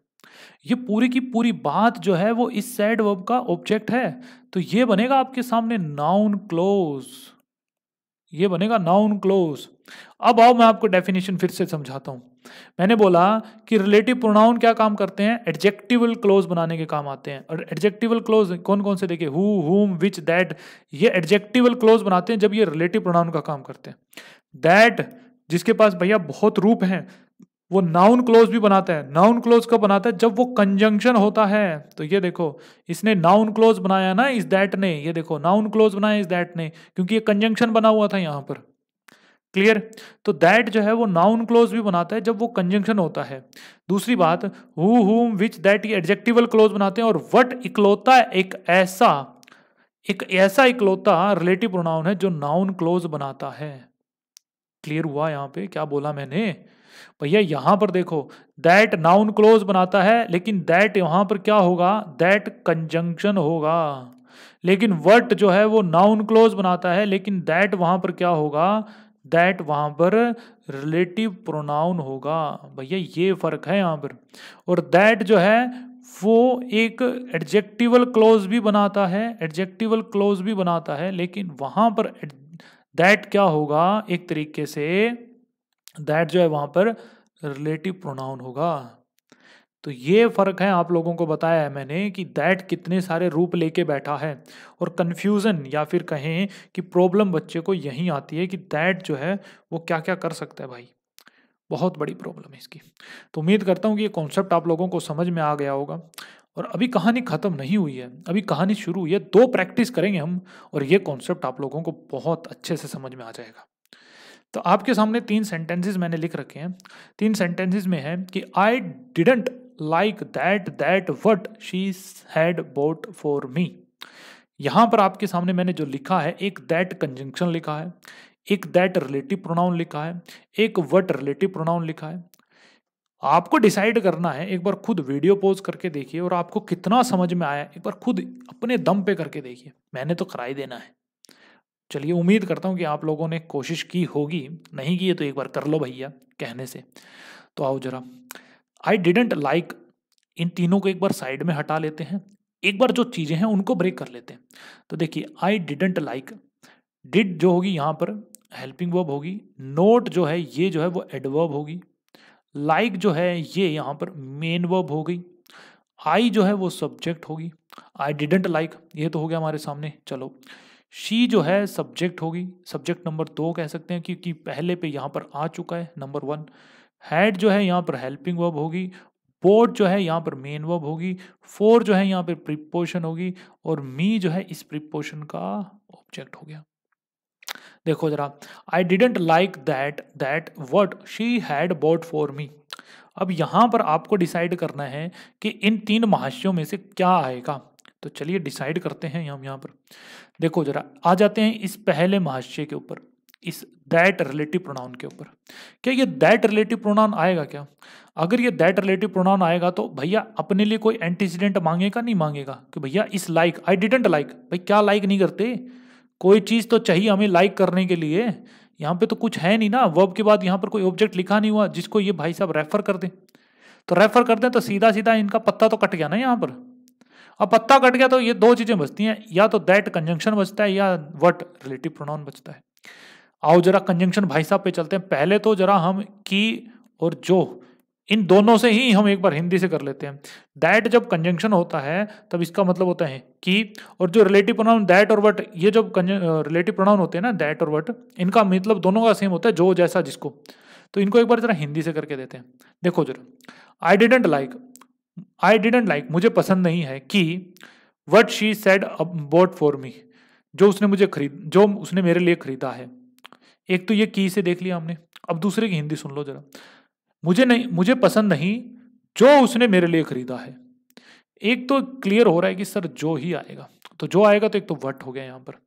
ये पूरी की पूरी बात जो है वो इस सैड वर्ब का ऑब्जेक्ट है, तो ये बनेगा आपके सामने नाउन क्लोज, ये बनेगा नाउन क्लोज। अब आओ मैं आपको डेफिनेशन फिर से समझाता हूँ। मैंने बोला कि रिलेटिव प्रोनाउन क्या काम करते हैं, एडजेक्टिवल क्लोज बनाने के काम आते हैं, और एडजेक्टिवल क्लोज कौन कौन से देखे, हु हुम विच दैट, ये एडजेक्टिवल क्लोज बनाते हैं जब ये रिलेटिव प्रोनाउन का काम करते हैं। दैट जिसके पास भैया बहुत रूप हैं वो नाउन क्लोज भी बनाता है। नाउन क्लोज कब बनाता है, जब वो कंजंक्शन होता है। तो ये देखो इसने नाउन क्लोज बनाया ना इस दैट ने, ये देखो नाउन क्लोज बनाया इस दैट ने, क्योंकि ये कंजंक्शन बना हुआ था यहाँ पर। क्लियर, तो दैट जो है वो नाउन क्लोज भी बनाता है जब वो कंजंक्शन होता है। दूसरी बात, हु हुम विच दैट, ये एडजेक्टिवल क्लोज बनाते हैं। और व्हाट इकलौता एक ऐसा एक ऐसा इकलौता रिलेटिव प्रोनाउन है जो नाउन क्लोज बनाता है। क्लियर हुआ यहाँ पे क्या बोला मैंने। भैया यहाँ पर देखो दैट नाउन क्लोज बनाता है, लेकिन दैट यहाँ पर क्या होगा, दैट कंजंक्शन होगा। लेकिन व्हाट जो है वो नाउन क्लोज बनाता है, लेकिन दैट वहाँ पर क्या होगा, दैट वहाँ पर रिलेटिव प्रोनाउन होगा। भैया ये फ़र्क है यहाँ पर। और दैट जो है वो एक एडजेक्टिवल क्लोज भी बनाता है, एडजेक्टिवल क्लोज भी बनाता है, लेकिन वहाँ पर दैट क्या होगा, एक तरीके से दैट जो है वहाँ पर रिलेटिव प्रोनाउन होगा। तो ये फ़र्क है, आप लोगों को बताया है मैंने कि दैट कितने सारे रूप लेके बैठा है। और कन्फ्यूज़न या फिर कहें कि प्रॉब्लम बच्चे को यहीं आती है कि दैट जो है वो क्या क्या कर सकता है। भाई बहुत बड़ी प्रॉब्लम है इसकी। तो उम्मीद करता हूँ कि ये कॉन्सेप्ट आप लोगों को समझ में आ गया होगा। और अभी कहानी ख़त्म नहीं हुई है, अभी कहानी शुरू हुई है। दो प्रैक्टिस करेंगे हम और ये कॉन्सेप्ट आप लोगों को बहुत अच्छे से समझ में आ जाएगा। तो आपके सामने तीन सेंटेंसेस मैंने लिख रखे हैं। तीन सेंटेंसेस में है कि I didn't like that that what she had bought for me. यहाँ पर आपके सामने मैंने जो लिखा है, एक दैट कंजंक्शन लिखा है, एक दैट रिलेटिव प्रोनाउन लिखा है, एक व्हाट रिलेटिव प्रोनाउन लिखा है। आपको डिसाइड करना है, एक बार खुद वीडियो पॉज करके देखिए और आपको कितना समझ में आया एक बार खुद अपने दम पे करके देखिए। मैंने तो करा ही देना है। चलिए, उम्मीद करता हूँ कि आप लोगों ने कोशिश की होगी, नहीं की है तो एक बार कर लो भैया कहने से। तो आओ जरा, आई डिडंट लाइक, इन तीनों को एक बार साइड में हटा लेते हैं, एक बार जो चीज़ें हैं उनको ब्रेक कर लेते हैं। तो देखिए, आई डिडंट लाइक, डिड जो होगी यहाँ पर हेल्पिंग वर्ब होगी, नोट जो है ये जो है वो एडवर्ब होगी, लाइक like जो है ये यहाँ पर मेन वर्ब हो गई, आई जो है वो सब्जेक्ट होगी। आई डिडंट लाइक ये तो हो गया हमारे सामने। चलो, शी जो है सब्जेक्ट होगी, सब्जेक्ट नंबर दो कह सकते हैं क्योंकि पहले पे यहाँ पर आ चुका है नंबर वन। हैड जो है यहाँ पर हेल्पिंग वर्ब होगी, बोट जो है यहाँ पर मेन वर्ब होगी, फोर जो है यहाँ पर प्रीपोजिशन होगी और मी जो है इस प्रीपोजिशन का ऑब्जेक्ट हो गया। देखो जरा, I didn't like that that what she had bought for me. अब यहाँ पर आपको डिसाइड करना है कि इन तीन महाशयों में से क्या आएगा। तो चलिए डिसाइड करते हैं हम यहाँ पर। देखो जरा, आ जाते हैं इस पहले महाशय के ऊपर, इस दैट रिलेटिव प्रोनाउन के ऊपर। क्या ये दैट रिलेटिव प्रोनाउन आएगा क्या? अगर ये दैट रिलेटिव प्रोनाउन आएगा तो भैया अपने लिए कोई एंटीसीडेंट मांगेगा नहीं मांगेगा कि भैया इस लाइक, आई डिडंट लाइक, भाई क्या लाइक नहीं करते, कोई चीज़ तो चाहिए हमें लाइक करने के लिए। यहाँ पे तो कुछ है नहीं ना, वर्ब के बाद यहाँ पर कोई ऑब्जेक्ट लिखा नहीं हुआ जिसको ये भाई साहब रेफर कर दें। तो रेफर कर दें तो सीधा सीधा इनका पत्ता तो कट गया ना यहाँ पर। अब पत्ता कट गया तो ये दो चीज़ें बचती हैं, या तो दैट कंजंक्शन बचता है या व्हाट रिलेटिव प्रोनाउन बचता है। आओ जरा कंजंक्शन भाई साहब पे चलते हैं। पहले तो जरा हम की और जो, इन दोनों से ही हम एक बार हिंदी से कर लेते हैं। दैट जब कंजंक्शन होता है तब इसका मतलब होता है कि, और जो रिलेटिव प्रोनाउन दैट और व्हाट, ये जब रिलेटिव प्रोनाउन होते हैं ना दैट और व्हाट, इनका मतलब दोनों का सेम होता है, जो जैसा जिसको। तो इनको एक बार जरा हिंदी से करके देते हैं। देखो जरा, I didn't like, I didn't like मुझे पसंद नहीं है कि what she said about for me, जो उसने मुझे खरीद जो उसने मेरे लिए खरीदा है। एक तो ये की से देख लिया हमने, अब दूसरे की हिंदी सुन लो जरा। मुझे नहीं मुझे पसंद नहीं जो उसने मेरे लिए खरीदा है। एक तो क्लियर हो रहा है कि सर जो ही आएगा, तो जो आएगा तो एक तो व्हाट हो गया यहाँ पर।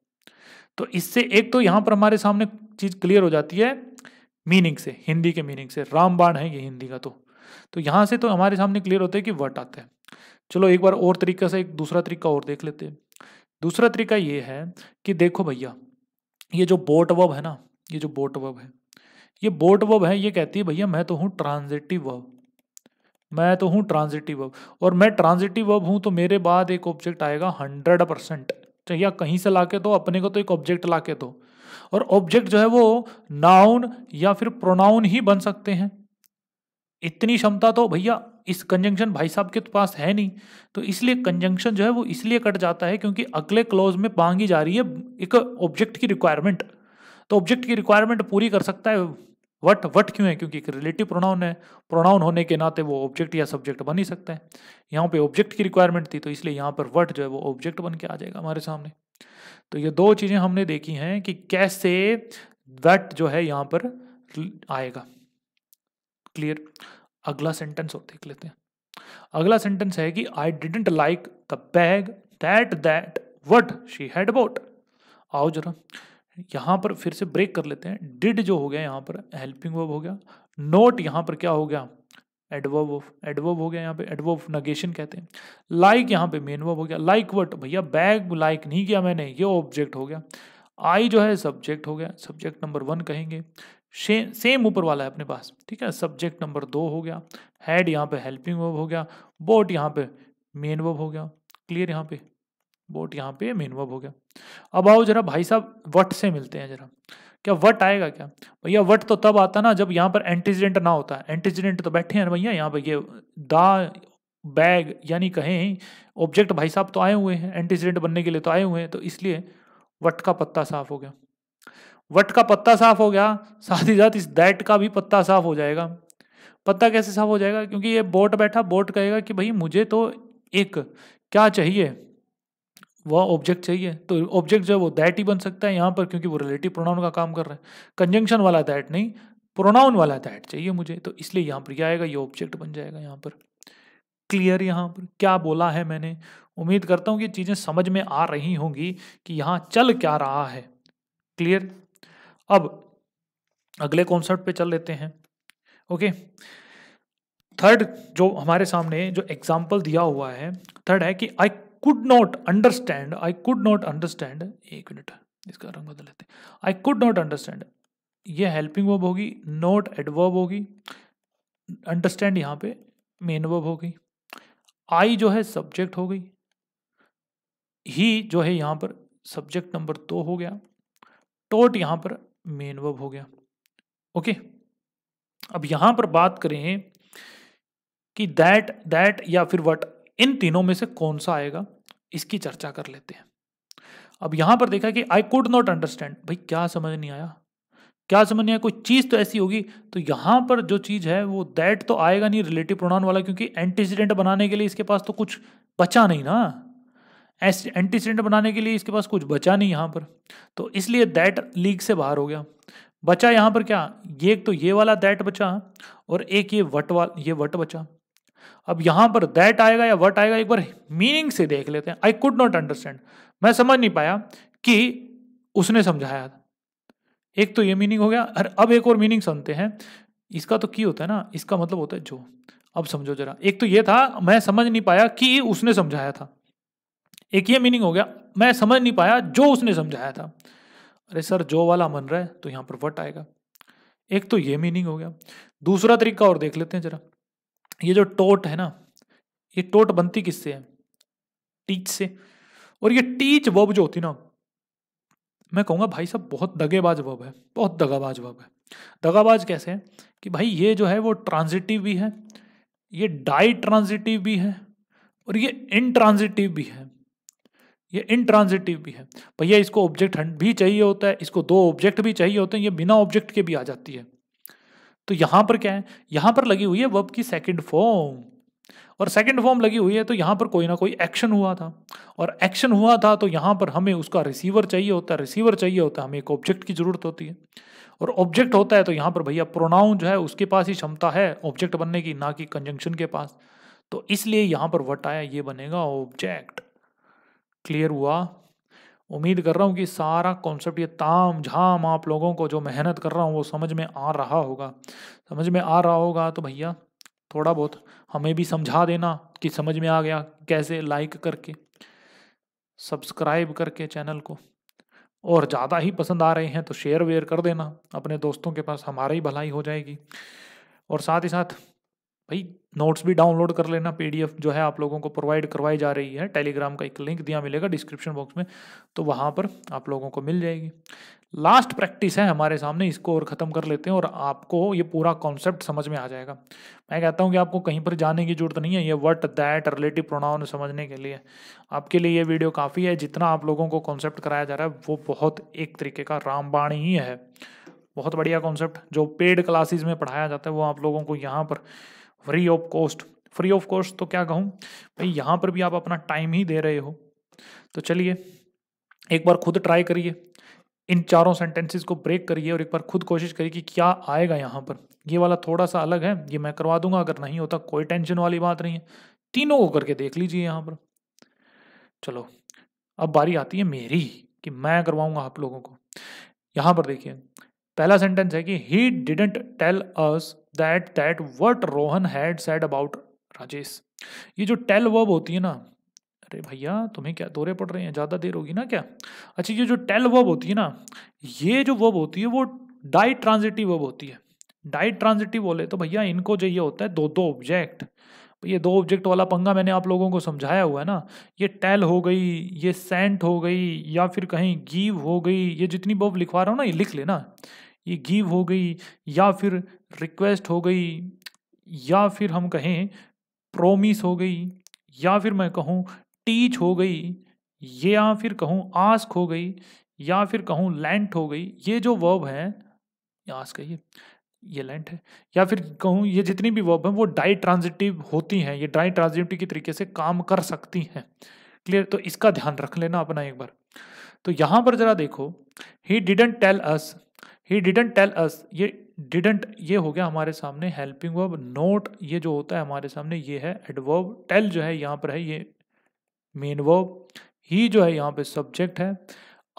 तो इससे एक तो यहाँ पर हमारे सामने चीज़ क्लियर हो जाती है मीनिंग से, हिंदी के मीनिंग से। रामबाण है ये हिंदी का, तो तो यहाँ से तो हमारे सामने क्लियर होता है कि व्हाट आता है। चलो एक बार और तरीका से, एक दूसरा तरीका और देख लेते हैं। दूसरा तरीका ये है कि देखो भैया, ये जो बोट वर्ब है ना, ये जो बोट वर्ब है ये बोट वर्ब है ये कहती है भैया मैं तो हूँ ट्रांजिटिव वर्ब, मैं तो हूँ ट्रांजिटिव वर्ब, और मैं ट्रांजिटिव वर्ब हूँ तो मेरे बाद एक ऑब्जेक्ट आएगा हंड्रेड परसेंट। चाहिए कहीं से लाके दो, अपने को तो एक ऑब्जेक्ट लाके दो, और ऑब्जेक्ट जो है वो नाउन या फिर प्रोनाउन ही बन सकते हैं। इतनी क्षमता तो भैया इस कंजंक्शन भाई साहब के पास है नहीं। तो इसलिए कंजंक्शन जो है वो इसलिए कट जाता है क्योंकि अगले क्लोज में मांगी जा रही है एक ऑब्जेक्ट की रिक्वायरमेंट। तो ऑब्जेक्ट की रिक्वायरमेंट पूरी कर सकता है वट वट क्यों है? क्योंकि एक रिलेटिव प्रोनाउन है, प्रोनाउन होने के नाते वो ऑब्जेक्ट या सब्जेक्ट बन ही सकता है। यहाँ पे ऑब्जेक्ट की रिक्वायरमेंट थी तो इसलिए यहाँ पर वट जो है वो ऑब्जेक्ट बन के आ जाएगा हमारे सामने। तो ये दो चीज़ें हमने देखी हैं कि कैसे वट जो है यहाँ पर आएगा। क्लियर? अगला सेंटेंस और देख लेते हैं। अगला सेंटेंस है कि I didn't like the bag that that what she had bought. आओ जरा, यहाँ पर फिर से ब्रेक कर लेते हैं। डिड जो हो गया यहाँ पर हेल्पिंग वर्ब हो गया, नोट यहाँ पर क्या हो गया एडवर्ब ऑफ एडवर्ब हो गया, यहाँ पे एडवर्ब नेगेशन कहते हैं। लाइक like यहाँ पे मेन वर्ब हो गया, लाइक व्हाट, भैया बैग लाइक नहीं किया मैंने, ये ऑब्जेक्ट हो गया। आई जो है सब्जेक्ट हो गया, सब्जेक्ट नंबर वन कहेंगे, सेम ऊपर वाला है अपने पास, ठीक है, सब्जेक्ट नंबर दो हो गया। हैड यहाँ पे हेल्पिंग वर्ब हो गया, बोट यहाँ पे मेन वर्ब हो गया। क्लियर? यहाँ पे बोट यहाँ पे मेन वर्ब हो गया। अब आओ जरा भाई साहब व्हाट से मिलते हैं जरा। क्या व्हाट आएगा क्या भैया? व्हाट तो तब आता ना जब यहाँ पर एंटीसीडेंट ना होता है। एंटीसीडेंट तो बैठे हैं भैया यहाँ पे, ये दा बैग यानी कहें ऑब्जेक्ट भाई साहब तो आए हुए हैं, एंटीसीडेंट बनने के लिए तो आए हुए हैं। तो इसलिए व्हाट का पत्ता साफ हो गया, व्हाट का पत्ता साफ हो गया, साथ ही साथ इस दैट का भी पत्ता साफ हो जाएगा। पत्ता कैसे साफ हो जाएगा? क्योंकि ये बोट बैठा, बोट कहेगा कि भाई मुझे तो एक क्या चाहिए वह ऑब्जेक्ट चाहिए, तो ऑब्जेक्ट जो है वो दैट ही बन सकता है यहाँ पर, क्योंकि वो रिलेटिव प्रोनाउन का काम कर रहा है। कंजंक्शन वाला दैट नहीं, प्रोनाउन वाला दैट चाहिए मुझे, तो इसलिए यहाँ पर क्या आएगा, ये ऑब्जेक्ट बन जाएगा यहाँ पर। क्लियर यहाँ पर क्या बोला है मैंने, उम्मीद करता हूँ कि चीज़ें समझ में आ रही होंगी कि यहाँ चल क्या रहा है। क्लियर, अब अगले कॉन्सेप्ट पे चल लेते हैं। ओके, थर्ड जो हमारे सामने जो एग्जाम्पल दिया हुआ है, थर्ड है कि I could not understand, I could not understand, एक मिनट इसका रंग बदल लेते हैं, आई कुड नॉट अंडरस्टैंड, ये हेल्पिंग वर्ब होगी, नॉट एडवर्ब होगी, अंडरस्टैंड यहाँ पे मेन वर्ब होगी, आई जो है सब्जेक्ट हो गई, ही जो है यहाँ पर सब्जेक्ट नंबर दो हो गया, टोट यहाँ पर मेन वर्ब हो गया। ओके, अब यहाँ पर बात करें कि दैट दैट या फिर व्हाट, इन तीनों में से कौन सा आएगा इसकी चर्चा कर लेते हैं। अब यहाँ पर देखा कि आई कुड नॉट अंडरस्टैंड, भाई क्या समझ नहीं आया, क्या समझ नहीं आया, कोई चीज़ तो ऐसी होगी, तो यहाँ पर जो चीज़ है वो दैट तो आएगा नहीं रिलेटिव प्रोनाउन वाला, क्योंकि एंटीसीडेंट बनाने के लिए इसके पास तो कुछ बचा नहीं ना, एंटीसीडेंट बनाने के लिए इसके पास कुछ बचा नहीं यहाँ पर, तो इसलिए दैट लीग से बाहर हो गया। बचा यहाँ पर क्या, ये एक तो ये वाला दैट बचा और एक ये वट वाला, ये वट बचा। अब यहाँ पर दैट आएगा या वट आएगा, एक बार मीनिंग से देख लेते हैं। आई कुड नॉट अंडरस्टैंड, मैं समझ नहीं पाया कि उसने समझाया था, एक तो ये मीनिंग हो गया। और अब एक और मीनिंग सुनते हैं, इसका तो की होता है ना, इसका मतलब होता है जो, अब समझो जरा, एक तो ये था मैं समझ नहीं पाया कि उसने समझाया था, एक ये मीनिंग हो गया मैं समझ नहीं पाया जो उसने समझाया था, अरे सर जो वाला मन रहा है, तो यहाँ पर वट आएगा, एक तो ये मीनिंग हो गया। दूसरा तरीका और देख लेते हैं जरा, ये जो टोट है ना, ये टोट बनती किससे है, टीच से, और ये टीच वर्ब जो होती ना, मैं कहूँगा भाई साहब बहुत दगेबाज वर्ब है, बहुत दगाबाज वर्ब है। दगाबाज कैसे है कि भाई ये जो है वो ट्रांजिटिव भी है, ये डाई ट्रांजिटिव भी है, और ये इनट्रांजिटिव भी है, ये इनट्रांजिटिव भी है। भैया इसको ऑब्जेक्ट भी चाहिए होता है, इसको दो ऑब्जेक्ट भी चाहिए होते हैं, ये बिना ऑब्जेक्ट के भी आ जाती है। तो यहाँ पर क्या है, यहाँ पर लगी हुई है वर्ब की सेकंड फॉर्म, और सेकंड फॉर्म लगी हुई है तो यहाँ पर कोई ना कोई एक्शन हुआ था, और एक्शन हुआ था तो यहाँ पर हमें उसका रिसीवर चाहिए होता है, रिसीवर चाहिए होता है हमें एक ऑब्जेक्ट की ज़रूरत होती है, और ऑब्जेक्ट होता है तो यहाँ पर भैया प्रोनाउन जो है उसके पास ही क्षमता है ऑब्जेक्ट बनने की, ना कि कंजंक्शन के पास, तो इसलिए यहाँ पर वट आया, ये बनेगा ऑब्जेक्ट। क्लियर हुआ, उम्मीद कर रहा हूँ कि सारा कॉन्सेप्ट, ये ताम झाम आप लोगों को जो मेहनत कर रहा हूँ वो समझ में आ रहा होगा, समझ में आ रहा होगा तो भैया थोड़ा बहुत हमें भी समझा देना कि समझ में आ गया कैसे, लाइक करके, सब्सक्राइब करके चैनल को, और ज़्यादा ही पसंद आ रहे हैं तो शेयर वेयर कर देना अपने दोस्तों के पास, हमारा ही भलाई हो जाएगी। और साथ ही साथ भाई नोट्स भी डाउनलोड कर लेना, पीडीएफ जो है आप लोगों को प्रोवाइड करवाई जा रही है, टेलीग्राम का एक लिंक दिया मिलेगा डिस्क्रिप्शन बॉक्स में, तो वहाँ पर आप लोगों को मिल जाएगी। लास्ट प्रैक्टिस है हमारे सामने, इसको और ख़त्म कर लेते हैं और आपको ये पूरा कॉन्सेप्ट समझ में आ जाएगा। मैं कहता हूँ कि आपको कहीं पर जाने की जरूरत नहीं है, ये व्हाट दैट रिलेटिव प्रोनाउन समझने के लिए आपके लिए ये वीडियो काफ़ी है। जितना आप लोगों को कॉन्सेप्ट कराया जा रहा है वो बहुत एक तरीके का रामबाणी ही है, बहुत बढ़िया कॉन्सेप्ट जो पेड क्लासेज में पढ़ाया जाता है वो आप लोगों को यहाँ पर free of cost, free of cost तो क्या कहूँ भाई, यहाँ पर भी आप अपना टाइम ही दे रहे हो। तो चलिए एक बार खुद ट्राई करिए, इन चारों सेंटेंसेस को ब्रेक करिए और एक बार खुद कोशिश करिए कि क्या आएगा यहाँ पर। ये वाला थोड़ा सा अलग है, ये मैं करवा दूंगा, अगर नहीं होता कोई टेंशन वाली बात नहीं है, तीनों को करके देख लीजिए यहाँ पर। चलो अब बारी आती है मेरी कि मैं करवाऊँगा आप लोगों को। यहाँ पर देखिए पहला सेंटेंस है कि he didn't tell us that that what Rohan had said about Rajesh। ये जो tell verb होती है ना, अरे भैया तुम्हें क्या दौरे पड़ रहे हैं, ज़्यादा देर होगी ना क्या। अच्छा ये जो tell verb होती है ना, ये जो verb होती है वो डाई ट्रांजिटिव verb होती है। डाई ट्रांजिटिव बोले तो भैया इनको जो ये होता है दो दो ऑब्जेक्ट, ये दो ऑब्जेक्ट वाला पंगा मैंने आप लोगों को समझाया हुआ है ना। ये टेल हो गई, ये सेंट हो गई, या फिर कहीं गिव हो गई, ये जितनी वर्ब लिखवा रहा हूँ ना ये लिख लेना, ये गिव हो गई या फिर रिक्वेस्ट हो गई या फिर हम कहें प्रोमिस हो गई या फिर मैं कहूँ टीच हो गई या फिर कहूँ आस्क हो गई या फिर कहूँ लेंट हो गई। ये जो वर्ब है आस्क है, ये ये लेंट है, या फिर कहूँ ये जितनी भी वर्ब हैं वो डाई ट्रांजिटिव होती हैं, ये डाई ट्रांजिटिव के तरीके से काम कर सकती हैं। क्लियर, तो इसका ध्यान रख लेना अपना एक बार। तो यहाँ पर जरा देखो, he didn't tell us, he didn't tell us, ये डिडंट ये हो गया हमारे सामने हेल्पिंग वर्ब, नोट ये जो होता है हमारे सामने ये है एडवर्ब, टेल जो है यहाँ पर है ये मेन वर्ब, ही जो है यहाँ पे सब्जेक्ट है,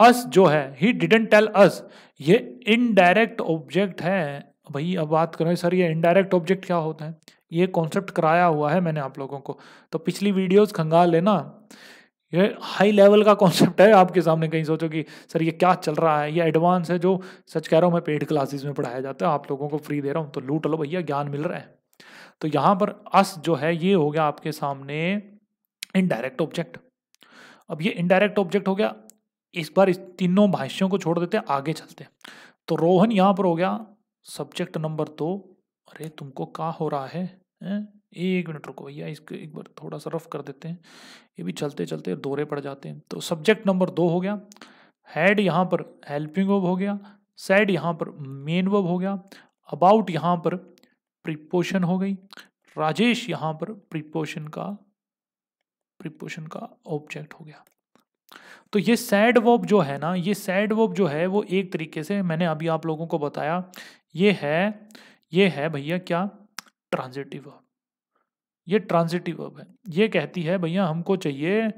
अस जो है ही डिडंट टेल अस ये इनडायरेक्ट ऑब्जेक्ट है। भाई अब बात करें सर ये इनडायरेक्ट ऑब्जेक्ट क्या होता है, ये कॉन्सेप्ट कराया हुआ है मैंने आप लोगों को, तो पिछली वीडियोस खंगाल लेना, ये हाई लेवल का कॉन्सेप्ट है आपके सामने। कहीं सोचो कि सर ये क्या चल रहा है, ये एडवांस है, जो सच कह रहा हूँ मैं पेड क्लासेस में पढ़ाया जाता है, आप लोगों को फ्री दे रहा हूँ, तो लूट लो भैया, ज्ञान मिल रहा है। तो यहाँ पर अस जो है ये हो गया आपके सामने इनडायरेक्ट ऑब्जेक्ट। अब ये इनडायरेक्ट ऑब्जेक्ट हो गया, इस बार इस तीनों भाष्यों को छोड़ देते हैं, आगे चलते हैं। तो रोहन यहाँ पर हो गया सब्जेक्ट नंबर दो। अरे तुमको क्या हो रहा है, है? एक मिनट रुको भैया, इसको एक बार थोड़ा सा रफ कर देते हैं, ये भी चलते चलते दौरे पड़ जाते हैं। तो सब्जेक्ट नंबर दो हो गया, हैड यहाँ पर हेल्पिंग वर्ब हो गया, सैड यहाँ पर मेन वर्ब हो गया, अबाउट यहाँ पर प्रीपोजिशन हो गई, राजेश यहाँ पर प्रीपोजिशन का प्रीपोजिशन का ऑब्जेक्ट हो गया। तो ये सैड वर्ब जो है ना, ये सैड वर्ब जो है वो एक तरीके से मैंने अभी आप लोगों को बताया, ये है ये है भैया क्या, ट्रांजिटिव वर्ब। ये ट्रांजिटिव वर्ब है, ये कहती है भैया हमको चाहिए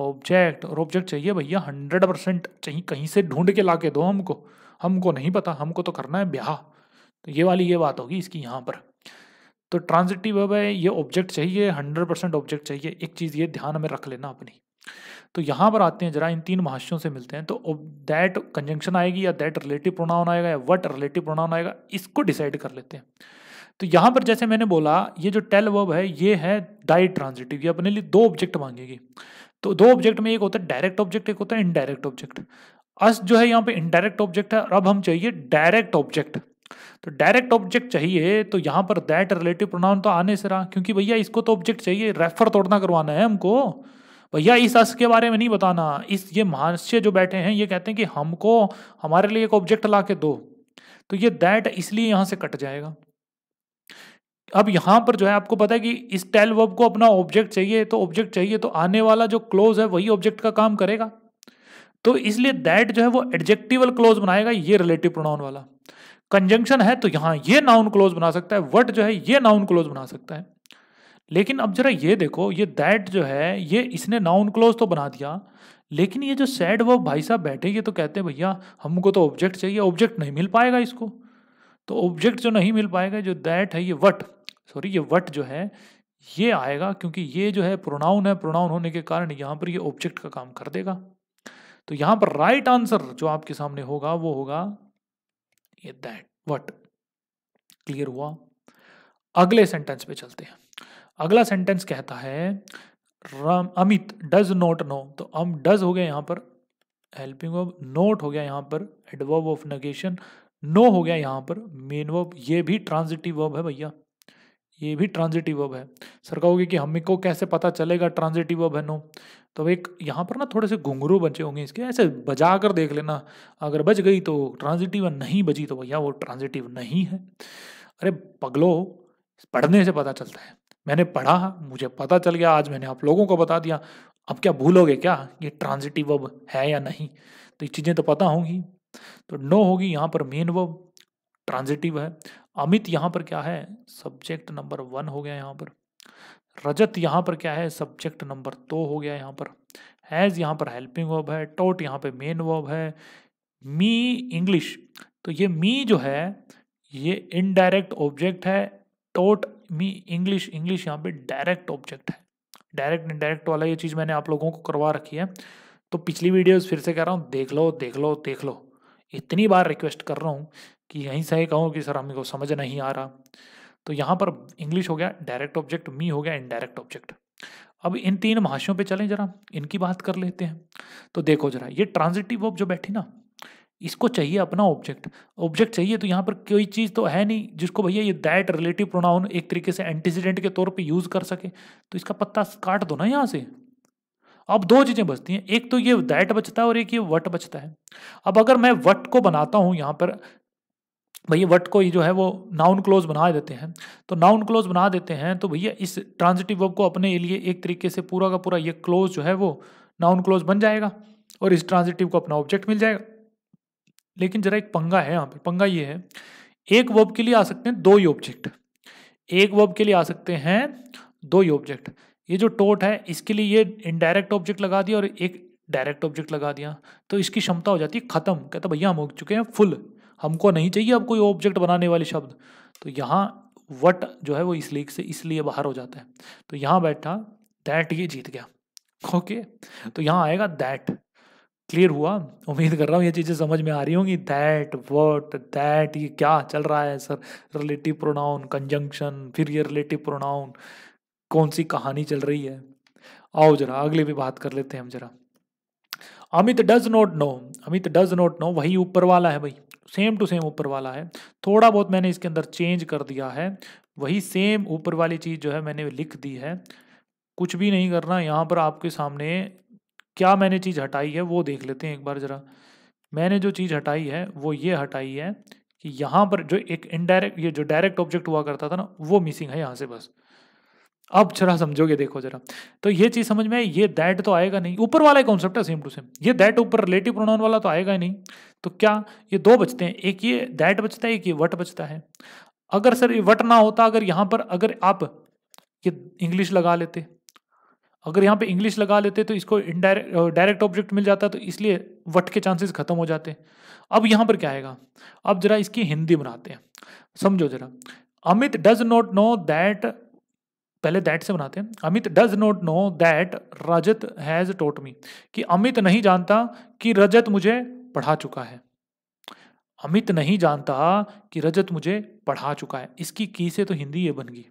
ऑब्जेक्ट, और ऑब्जेक्ट चाहिए भैया हंड्रेड परसेंट चाहिए, कहीं से ढूंढ के ला के दो हमको, हमको नहीं पता, हमको तो करना है ब्याह। तो ये वाली ये बात होगी इसकी यहाँ पर। तो ट्रांजिटिव वर्ब है, ये ऑब्जेक्ट चाहिए, हंड्रेड परसेंट ऑब्जेक्ट चाहिए, एक चीज़ ये ध्यान में रख लेना अपनी। तो यहाँ पर आते हैं जरा, इन तीन भाष्यों से मिलते हैं। तो दैट कंजंक्शन आएगी या दैट रिलेटिव प्रोनाउन आएगा या व्हाट रिलेटिव प्रोनाउन आएगा, इसको डिसाइड कर लेते हैं। तो यहाँ पर जैसे मैंने बोला ये जो टेल वर्ब है ये है डाई ट्रांजिटिव, ये अपने लिए दो ऑब्जेक्ट मांगेगी। तो दो ऑब्जेक्ट में एक होता है डायरेक्ट ऑब्जेक्ट, एक होता है इनडायरेक्ट ऑब्जेक्ट। अस जो है यहाँ पे इनडायरेक्ट ऑब्जेक्ट है, और अब हम चाहिए डायरेक्ट ऑब्जेक्ट। तो डायरेक्ट ऑब्जेक्ट चाहिए, तो यहाँ पर दैट रिलेटिव प्रोनाउन तो आने से रहा, क्योंकि भैया इसको तो ऑब्जेक्ट चाहिए, रेफर तोड़ना करवाना है हमको भैया, इस अस के बारे में नहीं बताना। इस ये महाशय जो बैठे हैं ये कहते हैं कि हमको हमारे लिए एक ऑब्जेक्ट ला के दो, तो ये दैट इसलिए यहाँ से कट जाएगा। अब यहाँ पर जो है आपको पता है कि इस टेल वर्ब को अपना ऑब्जेक्ट चाहिए, तो ऑब्जेक्ट चाहिए तो आने वाला जो क्लोज है वही ऑब्जेक्ट का काम करेगा, तो इसलिए दैट जो है वो एडजेक्टिवल क्लोज बनाएगा, ये रिलेटिव प्रोनाउन वाला। कंजंक्शन है तो यहाँ ये नाउन क्लोज बना सकता है, व्हाट जो है ये नाउन क्लोज बना सकता है। लेकिन अब जरा ये देखो, ये दैट जो है ये इसने नाउन क्लोज तो बना दिया, लेकिन ये जो सैड वर्ब भाई साहब बैठे ये तो कहते हैं भैया हमको तो ऑब्जेक्ट चाहिए, ऑब्जेक्ट नहीं मिल पाएगा इसको, तो ऑब्जेक्ट जो नहीं मिल पाएगा जो दैट है ये व्हाट सॉरी ये व्हाट जो है ये आएगा, क्योंकि ये जो है प्रोनाउन है, प्रोनाउन होने के कारण यहाँ पर ये ऑब्जेक्ट का काम कर देगा। तो यहाँ पर राइट आंसर जो आपके सामने होगा वो होगा ये दैट व्हाट। क्लियर हुआ? अगले सेंटेंस पे चलते हैं। अगला सेंटेंस कहता है Ram Amit does not know. तो अम डज हो गया यहाँ पर हेल्पिंग वर्ब, नोट हो गया यहाँ पर एडवर्ब ऑफ नेगेशन, नो हो गया यहाँ पर मेन वर्ब, ये भी ट्रांजिटिव वर्ब है भैया, ये भी ट्रांजिटिव वर्ब है। सर कहोगे कि हमको कैसे पता चलेगा ट्रांजिटिव वर्ब है नो, तो एक यहाँ पर ना थोड़े से घुंघरू बचे होंगे इसके, ऐसे बजा कर देख लेना, अगर बज गई तो ट्रांजिटिव है, नहीं बजी तो भैया वो ट्रांजिटिव नहीं है। अरे पगलो, पढ़ने से पता चलता है, मैंने पढ़ा, मुझे पता चल गया, आज मैंने आप लोगों को बता दिया, अब क्या भूलोगे क्या ये ट्रांजिटिव वर्ब है या नहीं, तो ये चीज़ें तो पता होंगी। तो नो होगी यहाँ पर मेन वर्ब, ट्रांजिटिव है। अमित यहाँ पर क्या है, सब्जेक्ट नंबर वन हो गया यहाँ पर। रजत यहाँ पर क्या है, सब्जेक्ट नंबर दो हो गया यहाँ पर। हैज़ यहाँ पर हेल्पिंग वर्ब है, टोट यहाँ पे मेन वर्ब है। मी इंग्लिश, तो ये मी जो है ये इनडायरेक्ट ऑब्जेक्ट है, टोट मी इंग्लिश, इंग्लिश यहाँ पे डायरेक्ट ऑब्जेक्ट है, डायरेक्ट इनडायरेक्ट वाला ये चीज़ मैंने आप लोगों को करवा रखी है। तो पिछली वीडियोस फिर से कह रहा हूँ देख लो देख लो देख लो, इतनी बार रिक्वेस्ट कर रहा हूँ कि यहीं से ही कहूँ कि सर हमें को समझ नहीं आ रहा। तो यहाँ पर इंग्लिश हो गया डायरेक्ट ऑब्जेक्ट, मी हो गया इनडायरेक्ट ऑब्जेक्ट। अब इन तीन भाषाओं पे चलें जरा, इनकी बात कर लेते हैं। तो देखो जरा, ये ट्रांजिटिव वर्ब जो बैठी ना इसको चाहिए अपना ऑब्जेक्ट, ऑब्जेक्ट चाहिए तो यहाँ पर कोई चीज़ तो है नहीं जिसको भैया ये दैट रिलेटिव प्रोनाउन एक तरीके से एंटीसीडेंट के तौर पे यूज़ कर सके, तो इसका पत्ता काट दो ना यहाँ से। अब दो चीज़ें बचती हैं, एक तो ये दैट बचता है और एक ये व्हाट बचता है। अब अगर मैं व्हाट को बनाता हूँ यहाँ पर भैया वट को ही जो है वो नाउन क्लोज बना देते हैं। तो नाउन क्लोज बना देते हैं तो भैया इस ट्रांजिटिव वर्ब को अपने लिए एक तरीके से पूरा का पूरा ये क्लोज जो है वो नाउन क्लोज बन जाएगा और इस ट्रांजिटिव को अपना ऑब्जेक्ट मिल जाएगा। लेकिन जरा एक पंगा है यहाँ पे, पंगा ये है एक वर्ब के लिए आ सकते हैं दो ही ऑब्जेक्ट, एक वर्ब के लिए आ सकते हैं दो ही ऑब्जेक्ट। ये जो टोट है इसके लिए ये इनडायरेक्ट ऑब्जेक्ट लगा दिया और एक डायरेक्ट ऑब्जेक्ट लगा दिया, तो इसकी क्षमता हो जाती है खत्म। कहता भैया हम हो चुके हैं फुल, हमको नहीं चाहिए अब कोई ऑब्जेक्ट बनाने वाले शब्द। तो यहाँ वट जो है वो इस लीक से इसलिए बाहर हो जाता है। तो यहाँ बैठा दैट ये जीत गया। Okay okay. तो यहाँ आएगा दैट। क्लियर हुआ? उम्मीद कर रहा हूँ ये चीज़ें समझ में आ रही होंगी। दैट, वट, दैट, ये क्या चल रहा है सर? रिलेटिव प्रोनाउन, कंजंक्शन, फिर ये रिलेटिव प्रोनाउन, कौन सी कहानी चल रही है? आओ जरा अगले भी बात कर लेते हैं हम जरा। Amit does not know, Amit does not know वही ऊपर वाला है भाई, सेम टू सेम ऊपर वाला है। थोड़ा बहुत मैंने इसके अंदर चेंज कर दिया है, वही सेम ऊपर वाली चीज़ जो है मैंने लिख दी है। कुछ भी नहीं करना यहाँ पर, आपके सामने क्या मैंने चीज़ हटाई है वो देख लेते हैं एक बार ज़रा। मैंने जो चीज़ हटाई है वो ये हटाई है कि यहाँ पर जो एक इनडायरेक्ट, ये जो डायरेक्ट ऑब्जेक्ट हुआ करता था ना, वो मिसिंग है यहाँ से बस। अब जरा समझोगे, देखो जरा। तो ये चीज़ समझ में आई, ये दैट तो आएगा नहीं, ऊपर वाला कॉन्सेप्ट है सेम टू सेम। ये दैट ऊपर रिलेटिव प्रोनाउन वाला तो आएगा ही नहीं। तो क्या ये दो बचते हैं, एक ये दैट बचता है, एक ये वट बचता है। अगर सर ये वट ना होता, अगर यहाँ पर अगर आप ये इंग्लिश लगा लेते, अगर यहाँ पे इंग्लिश लगा लेते तो इसको इनडायरेक्ट डायरेक्ट ऑब्जेक्ट मिल जाता, तो इसलिए वट के चांसेस खत्म हो जाते। अब यहाँ पर क्या आएगा? अब जरा इसकी हिंदी बनाते हैं, समझो जरा। Amit does not know that, पहले दैट से बनाते हैं। Amit does not know that Rajat has taught me, कि अमित नहीं जानता कि रजत मुझे पढ़ा चुका है। अमित नहीं जानता कि रजत मुझे पढ़ा चुका है। इसकी की से तो हिंदी ये बन गई।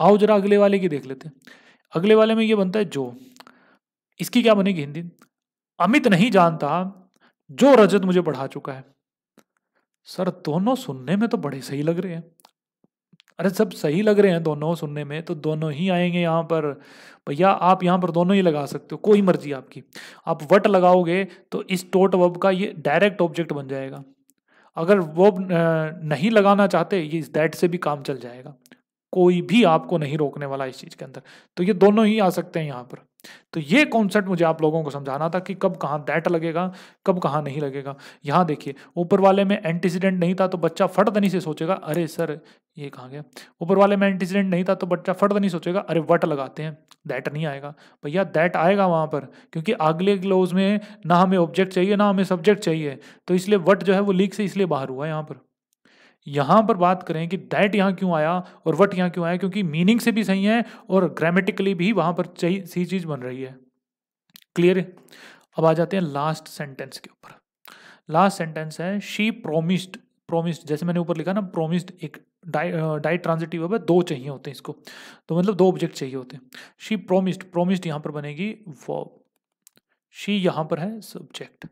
आओ जरा अगले वाले की देख लेते हैं। अगले वाले में ये बनता है जो, इसकी क्या बनेगी हिंदी? अमित नहीं जानता जो रजत मुझे पढ़ा चुका है। सर दोनों सुनने में तो बड़े सही लग रहे हैं। अरे सब सही लग रहे हैं दोनों सुनने में, तो दोनों ही आएंगे यहाँ पर भैया। आप यहाँ पर दोनों ही लगा सकते हो, कोई मर्जी आपकी। आप वट लगाओगे तो इस टोट वर्ब का ये डायरेक्ट ऑब्जेक्ट बन जाएगा। अगर वर्ब नहीं लगाना चाहते, ये इस दैट से भी काम चल जाएगा। कोई भी आपको नहीं रोकने वाला इस चीज़ के अंदर। तो ये दोनों ही आ सकते हैं यहाँ पर। तो ये कॉन्सेप्ट मुझे आप लोगों को समझाना था कि कब कहाँ दैट लगेगा, कब कहाँ नहीं लगेगा। यहाँ देखिए ऊपर वाले में एंटीसीडेंट नहीं था, तो बच्चा फटदनी से सोचेगा अरे सर ये कहाँ गया। ऊपर वाले में एंटीसीडेंट नहीं था तो बच्चा फटदनी सोचेगा अरे वट लगाते हैं, दैट नहीं आएगा। भैया दैट आएगा वहाँ पर, क्योंकि अगले क्लोज में ना हमें ऑब्जेक्ट चाहिए ना हमें सब्जेक्ट चाहिए, तो इसलिए वट जो है वो लीक से इसलिए बाहर हुआ है यहाँ पर। यहाँ पर बात करें कि दैट यहाँ क्यों आया और वट यहाँ क्यों आया, क्योंकि मीनिंग से भी सही है और ग्रामेटिकली भी वहाँ पर सही सी चीज़ बन रही है। क्लियर है? अब आ जाते हैं लास्ट सेंटेंस के ऊपर। लास्ट सेंटेंस है शी प्रोमिस्ड, प्रोमिस्ड जैसे मैंने ऊपर लिखा ना, प्रोमिस्ड एक डाई डाई ट्रांजिटिव वर्ब है, दो चाहिए होते हैं इसको, तो मतलब दो ऑब्जेक्ट चाहिए होते हैं। शी प्रोमिस्ड, प्रोमिस्ड यहाँ पर बनेगी वर्ब, शी यहाँ पर है सब्जेक्ट,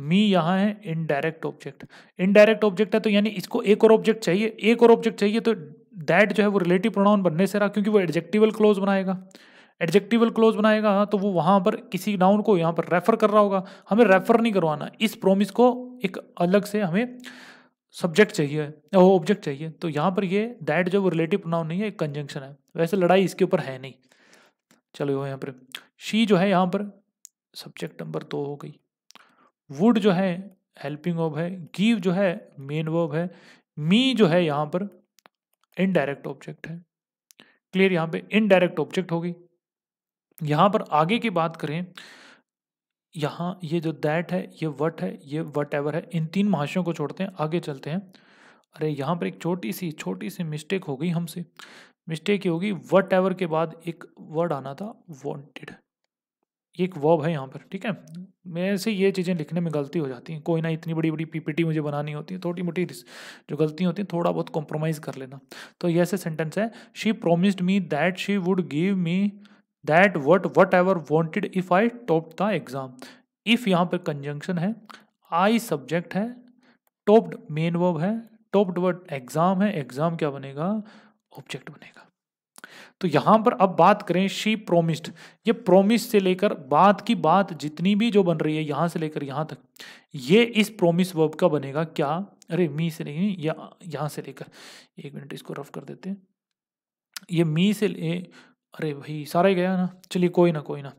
मी यहाँ है इनडायरेक्ट ऑब्जेक्ट। इनडायरेक्ट ऑब्जेक्ट है तो यानी इसको एक और ऑब्जेक्ट चाहिए, एक और ऑब्जेक्ट चाहिए तो दैट जो है वो रिलेटिव प्रोनाउन बनने से रहा, क्योंकि वो एडजेक्टिवल क्लोज बनाएगा। एडजेक्टिवल क्लोज बनाएगा तो वो वहाँ पर किसी नाउन को यहाँ पर रेफर कर रहा होगा। हमें रेफर नहीं करवाना, इस प्रोमिस को एक अलग से हमें सब्जेक्ट चाहिए, वो ऑब्जेक्ट चाहिए। तो यहाँ पर ये दैट जो वो रिलेटिव प्रोनाउन नहीं है, एक कंजंक्शन है। वैसे लड़ाई इसके ऊपर है नहीं। चलो यहाँ पर शी जो है यहाँ पर सब्जेक्ट नंबर दो हो गई। वुड जो है हेल्पिंग वर्ब है, गिव जो है मेन वर्ब है, मी जो है यहाँ पर इनडायरेक्ट ऑब्जेक्ट है। क्लियर? यहाँ पे इनडायरेक्ट ऑब्जेक्ट हो गई। यहाँ पर आगे की बात करें, यहाँ ये जो दैट है, ये वट है, ये वट एवर है, इन तीन महाशयों को छोड़ते हैं, आगे चलते हैं। अरे यहाँ पर एक छोटी सी छोटी सी मिस्टेक हो गई हमसे। मिस्टेक ये होगी, वट एवर के बाद एक वर्ड आना था वॉन्टेड, एक वर्ब है यहाँ पर। ठीक है, मेरे से ये चीज़ें लिखने में गलती हो जाती हैं। कोई ना, इतनी बड़ी बड़ी पीपीटी मुझे बनानी होती है, छोटी मोटी जो गलती होती है थोड़ा बहुत कॉम्प्रोमाइज़ कर लेना। तो ये ऐसे सेंटेंस है, she promised me that she would give me that what whatever wanted if I top the exam. If यहाँ पर कंजंक्शन है, आई सब्जेक्ट है, टॉप्ड मेन वर्ब है, टॉप्ड वर्ड एग्ज़ाम है, एग्ज़ाम क्या बनेगा? ऑब्जेक्ट बनेगा। तो यहां पर अब बात करें शी प्रोमिस्ड, ये प्रोमिस से लेकर बात की बात जितनी भी जो बन रही है, यहां से लेकर यहां तक, ये इस प्रोमिस वर्ब का बनेगा क्या? अरे मी से नहीं, या यहाँ से लेकर, एक मिनट इसको रफ कर देते हैं, ये मी से ले, अरे भाई सारा ही गया ना। चलिए कोई ना कोई ना,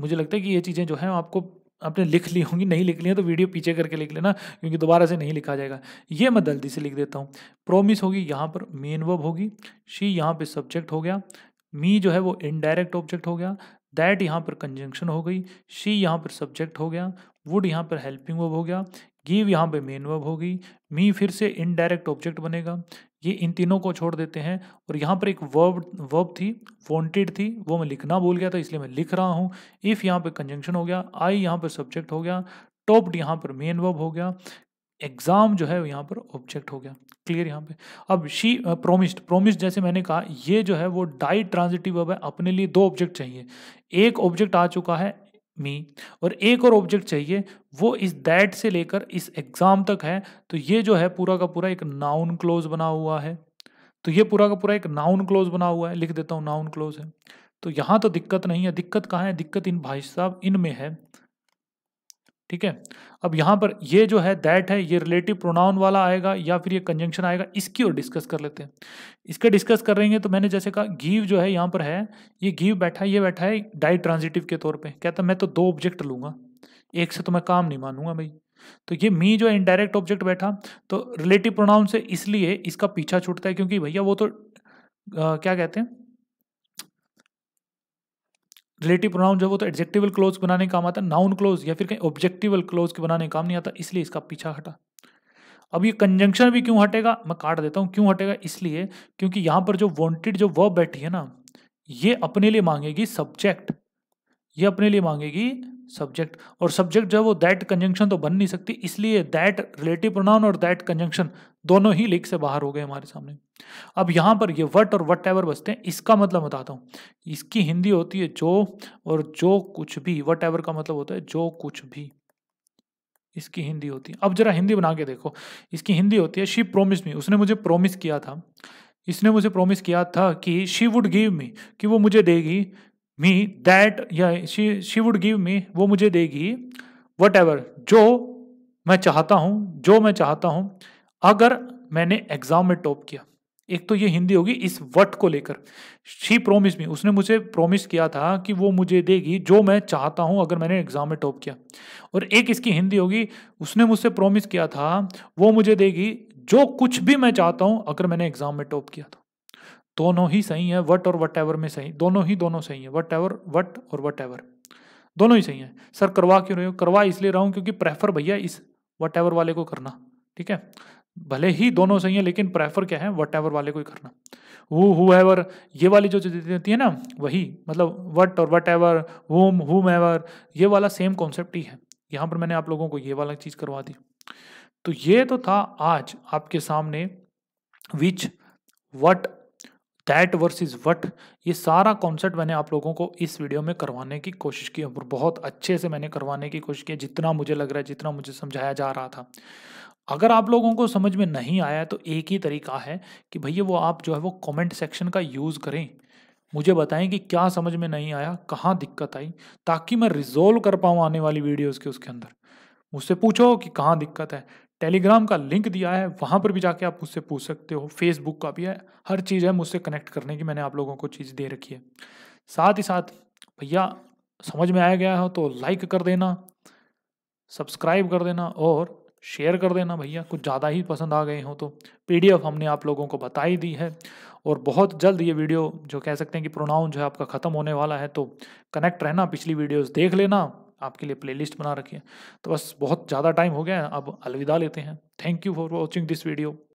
मुझे लगता है कि ये चीज़ें जो हैं आपको आपने लिख ली होंगी, नहीं लिख ली है तो वीडियो पीछे करके लिख लेना क्योंकि दोबारा से नहीं लिखा जाएगा। ये मैं जल्दी से लिख देता हूँ। प्रोमिस होगी यहाँ पर मेन वर्ब होगी, शी यहाँ पे सब्जेक्ट हो गया, मी जो है वो इनडायरेक्ट ऑब्जेक्ट हो गया, दैट यहाँ पर कंजंक्शन हो गई, शी यहाँ पर सब्जेक्ट हो गया, वुड यहाँ पर हेल्पिंग वर्ब हो गया, गिव यहाँ पे मेन वर्ब होगी, मी फिर से इनडायरेक्ट ऑब्जेक्ट बनेगा। ये इन तीनों को छोड़ देते हैं और यहाँ पर एक वर्ब वर्ब थी वांटेड थी, वो मैं लिखना भूल गया था इसलिए मैं लिख रहा हूँ। इफ़ यहाँ पे कंजंक्शन हो गया, आई यहाँ पर सब्जेक्ट हो गया, टॉप्ड यहाँ पर मेन वर्ब हो गया, एग्ज़ाम जो है यहाँ पर ऑब्जेक्ट हो गया। क्लियर यहाँ पे। अब शी प्रोमिस्ड, प्रोमिस्ड जैसे मैंने कहा ये जो है वो डाई ट्रांजिटिव वर्ब है, अपने लिए दो ऑब्जेक्ट चाहिए, एक ऑब्जेक्ट आ चुका है मी और एक और ऑब्जेक्ट चाहिए, वो इस दैट से लेकर इस एग्ज़ाम तक है, तो ये जो है पूरा का पूरा एक नाउन क्लोज बना हुआ है। तो ये पूरा का पूरा एक नाउन क्लोज बना हुआ है, लिख देता हूँ नाउन क्लोज है, तो यहाँ तो दिक्कत नहीं है। दिक्कत कहाँ है? दिक्कत इन भाई साहब इनमें है। ठीक है। अब यहाँ पर ये जो है दैट है, ये रिलेटिव प्रोनाउन वाला आएगा या फिर ये कंजंक्शन आएगा, इसकी और डिस्कस कर लेते हैं। इसका डिस्कस करेंगे तो मैंने जैसे कहा गिव जो है यहाँ पर है, ये गिव बैठा है, ये बैठा है डायरेक्ट ट्रांजिटिव के तौर पे, कहता मैं तो दो ऑब्जेक्ट लूँगा, एक से तो मैं काम नहीं मानूंगा भाई। तो ये मी जो है इनडायरेक्ट ऑब्जेक्ट बैठा, तो रिलेटिव प्रोनाउन से इसलिए इसका पीछा छूटता है क्योंकि भैया वो तो आ, क्या कहते हैं, रिलेटिव प्रोनाउन जो है वो तो एडजेक्टिवल क्लोज बनाने काम आता है, नाउन क्लोज या फिर कहीं ऑब्जेक्टिवल क्लोज के बनाने काम नहीं आता, इसलिए इसका पीछा हटा। अब ये कंजंक्शन भी क्यों हटेगा, मैं काट देता हूँ। क्यों हटेगा? इसलिए क्योंकि यहाँ पर जो वांटेड जो वर्ब बैठी है ना, ये अपने लिए मांगेगी सब्जेक्ट, ये अपने लिए मांगेगी सब्जेक्ट, और सब्जेक्ट जो है वो दैट कंजंक्शन तो बन नहीं सकती, इसलिए दैट रिलेटिव प्रोनाउन और दैट कंजंक्शन दोनों ही लिख से बाहर हो गए हमारे सामने। अब यहाँ पर ये वट और वट एवर बचते हैं। इसका मतलब बताता हूँ, इसकी हिंदी होती है जो, और जो कुछ भी, वट एवर का मतलब होता है जो कुछ भी, इसकी हिंदी होती है। अब जरा हिंदी बना के देखो, इसकी हिंदी होती है शी प्रोमिस मी, उसने मुझे प्रोमिस किया था, इसने मुझे प्रोमिस किया था कि शी वुड गिव मी, कि वो मुझे देगी, मी दैट, या she she would give me, वो मुझे देगी वट एवर, जो मैं चाहता हूँ, जो मैं चाहता हूँ अगर मैंने एग्ज़ाम में टॉप किया। एक तो ये हिंदी होगी इस वट को लेकर, शी प्रोमिस मी, उसने मुझे प्रोमिस किया था कि वो मुझे देगी जो मैं चाहता हूँ अगर मैंने एग्ज़ाम में टॉप किया, और एक इसकी हिंदी होगी उसने मुझसे प्रोमिस किया था वो मुझे देगी जो कुछ भी मैं चाहता हूँ अगर मैंने एग्ज़ाम में टॉप किया था। दोनों ही सही है, वट और वट एवर में सही, दोनों ही दोनों सही है, वट एवर, वट और वट एवर दोनों ही सही है। सर करवा क्यों रहे हो? करवा इसलिए रहा हूँ क्योंकि प्रेफर भैया इस वट एवर वाले को करना। ठीक है, भले ही दोनों सही है लेकिन प्रेफर क्या है, वट एवर वाले को ही करना। वो हु एवर, ये वाली जो चीज़ें होती है ना वही, मतलब वट और whatever, whom whomever, ये वाला सेम कॉन्सेप्ट ही है। यहाँ पर मैंने आप लोगों को ये वाला चीज़ करवा दी। तो ये तो था आज आपके सामने which, what, that versus what, ये सारा कॉन्सेप्ट मैंने आप लोगों को इस वीडियो में करवाने की कोशिश की और बहुत अच्छे से मैंने करवाने की कोशिश की, जितना मुझे लग रहा है, जितना मुझे समझाया जा रहा था। अगर आप लोगों को समझ में नहीं आया तो एक ही तरीका है कि भैया वो आप जो है वो कमेंट सेक्शन का यूज़ करें, मुझे बताएं कि क्या समझ में नहीं आया, कहाँ दिक्कत आई, ताकि मैं रिजोल्व कर पाऊँ आने वाली वीडियोज़ के उसके अंदर। मुझसे पूछो कि कहाँ दिक्कत है, टेलीग्राम का लिंक दिया है, वहाँ पर भी जाके आप मुझसे पूछ सकते हो, फेसबुक का भी है, हर चीज़ है मुझसे कनेक्ट करने की, मैंने आप लोगों को चीज़ दे रखी है। साथ ही साथ भैया समझ में आया गया हो तो लाइक कर देना, सब्सक्राइब कर देना और शेयर कर देना। भैया कुछ ज़्यादा ही पसंद आ गए हो तो पीडीएफ हमने आप लोगों को बता ही दी है, और बहुत जल्द ये वीडियो जो कह सकते हैं कि प्रोनाउन जो है आपका ख़त्म होने वाला है, तो कनेक्ट रहना, पिछली वीडियोज़ देख लेना, आपके लिए प्लेलिस्ट बना रखी है। तो बस बहुत ज़्यादा टाइम हो गया है, अब अलविदा लेते हैं। Thank you for watching this video.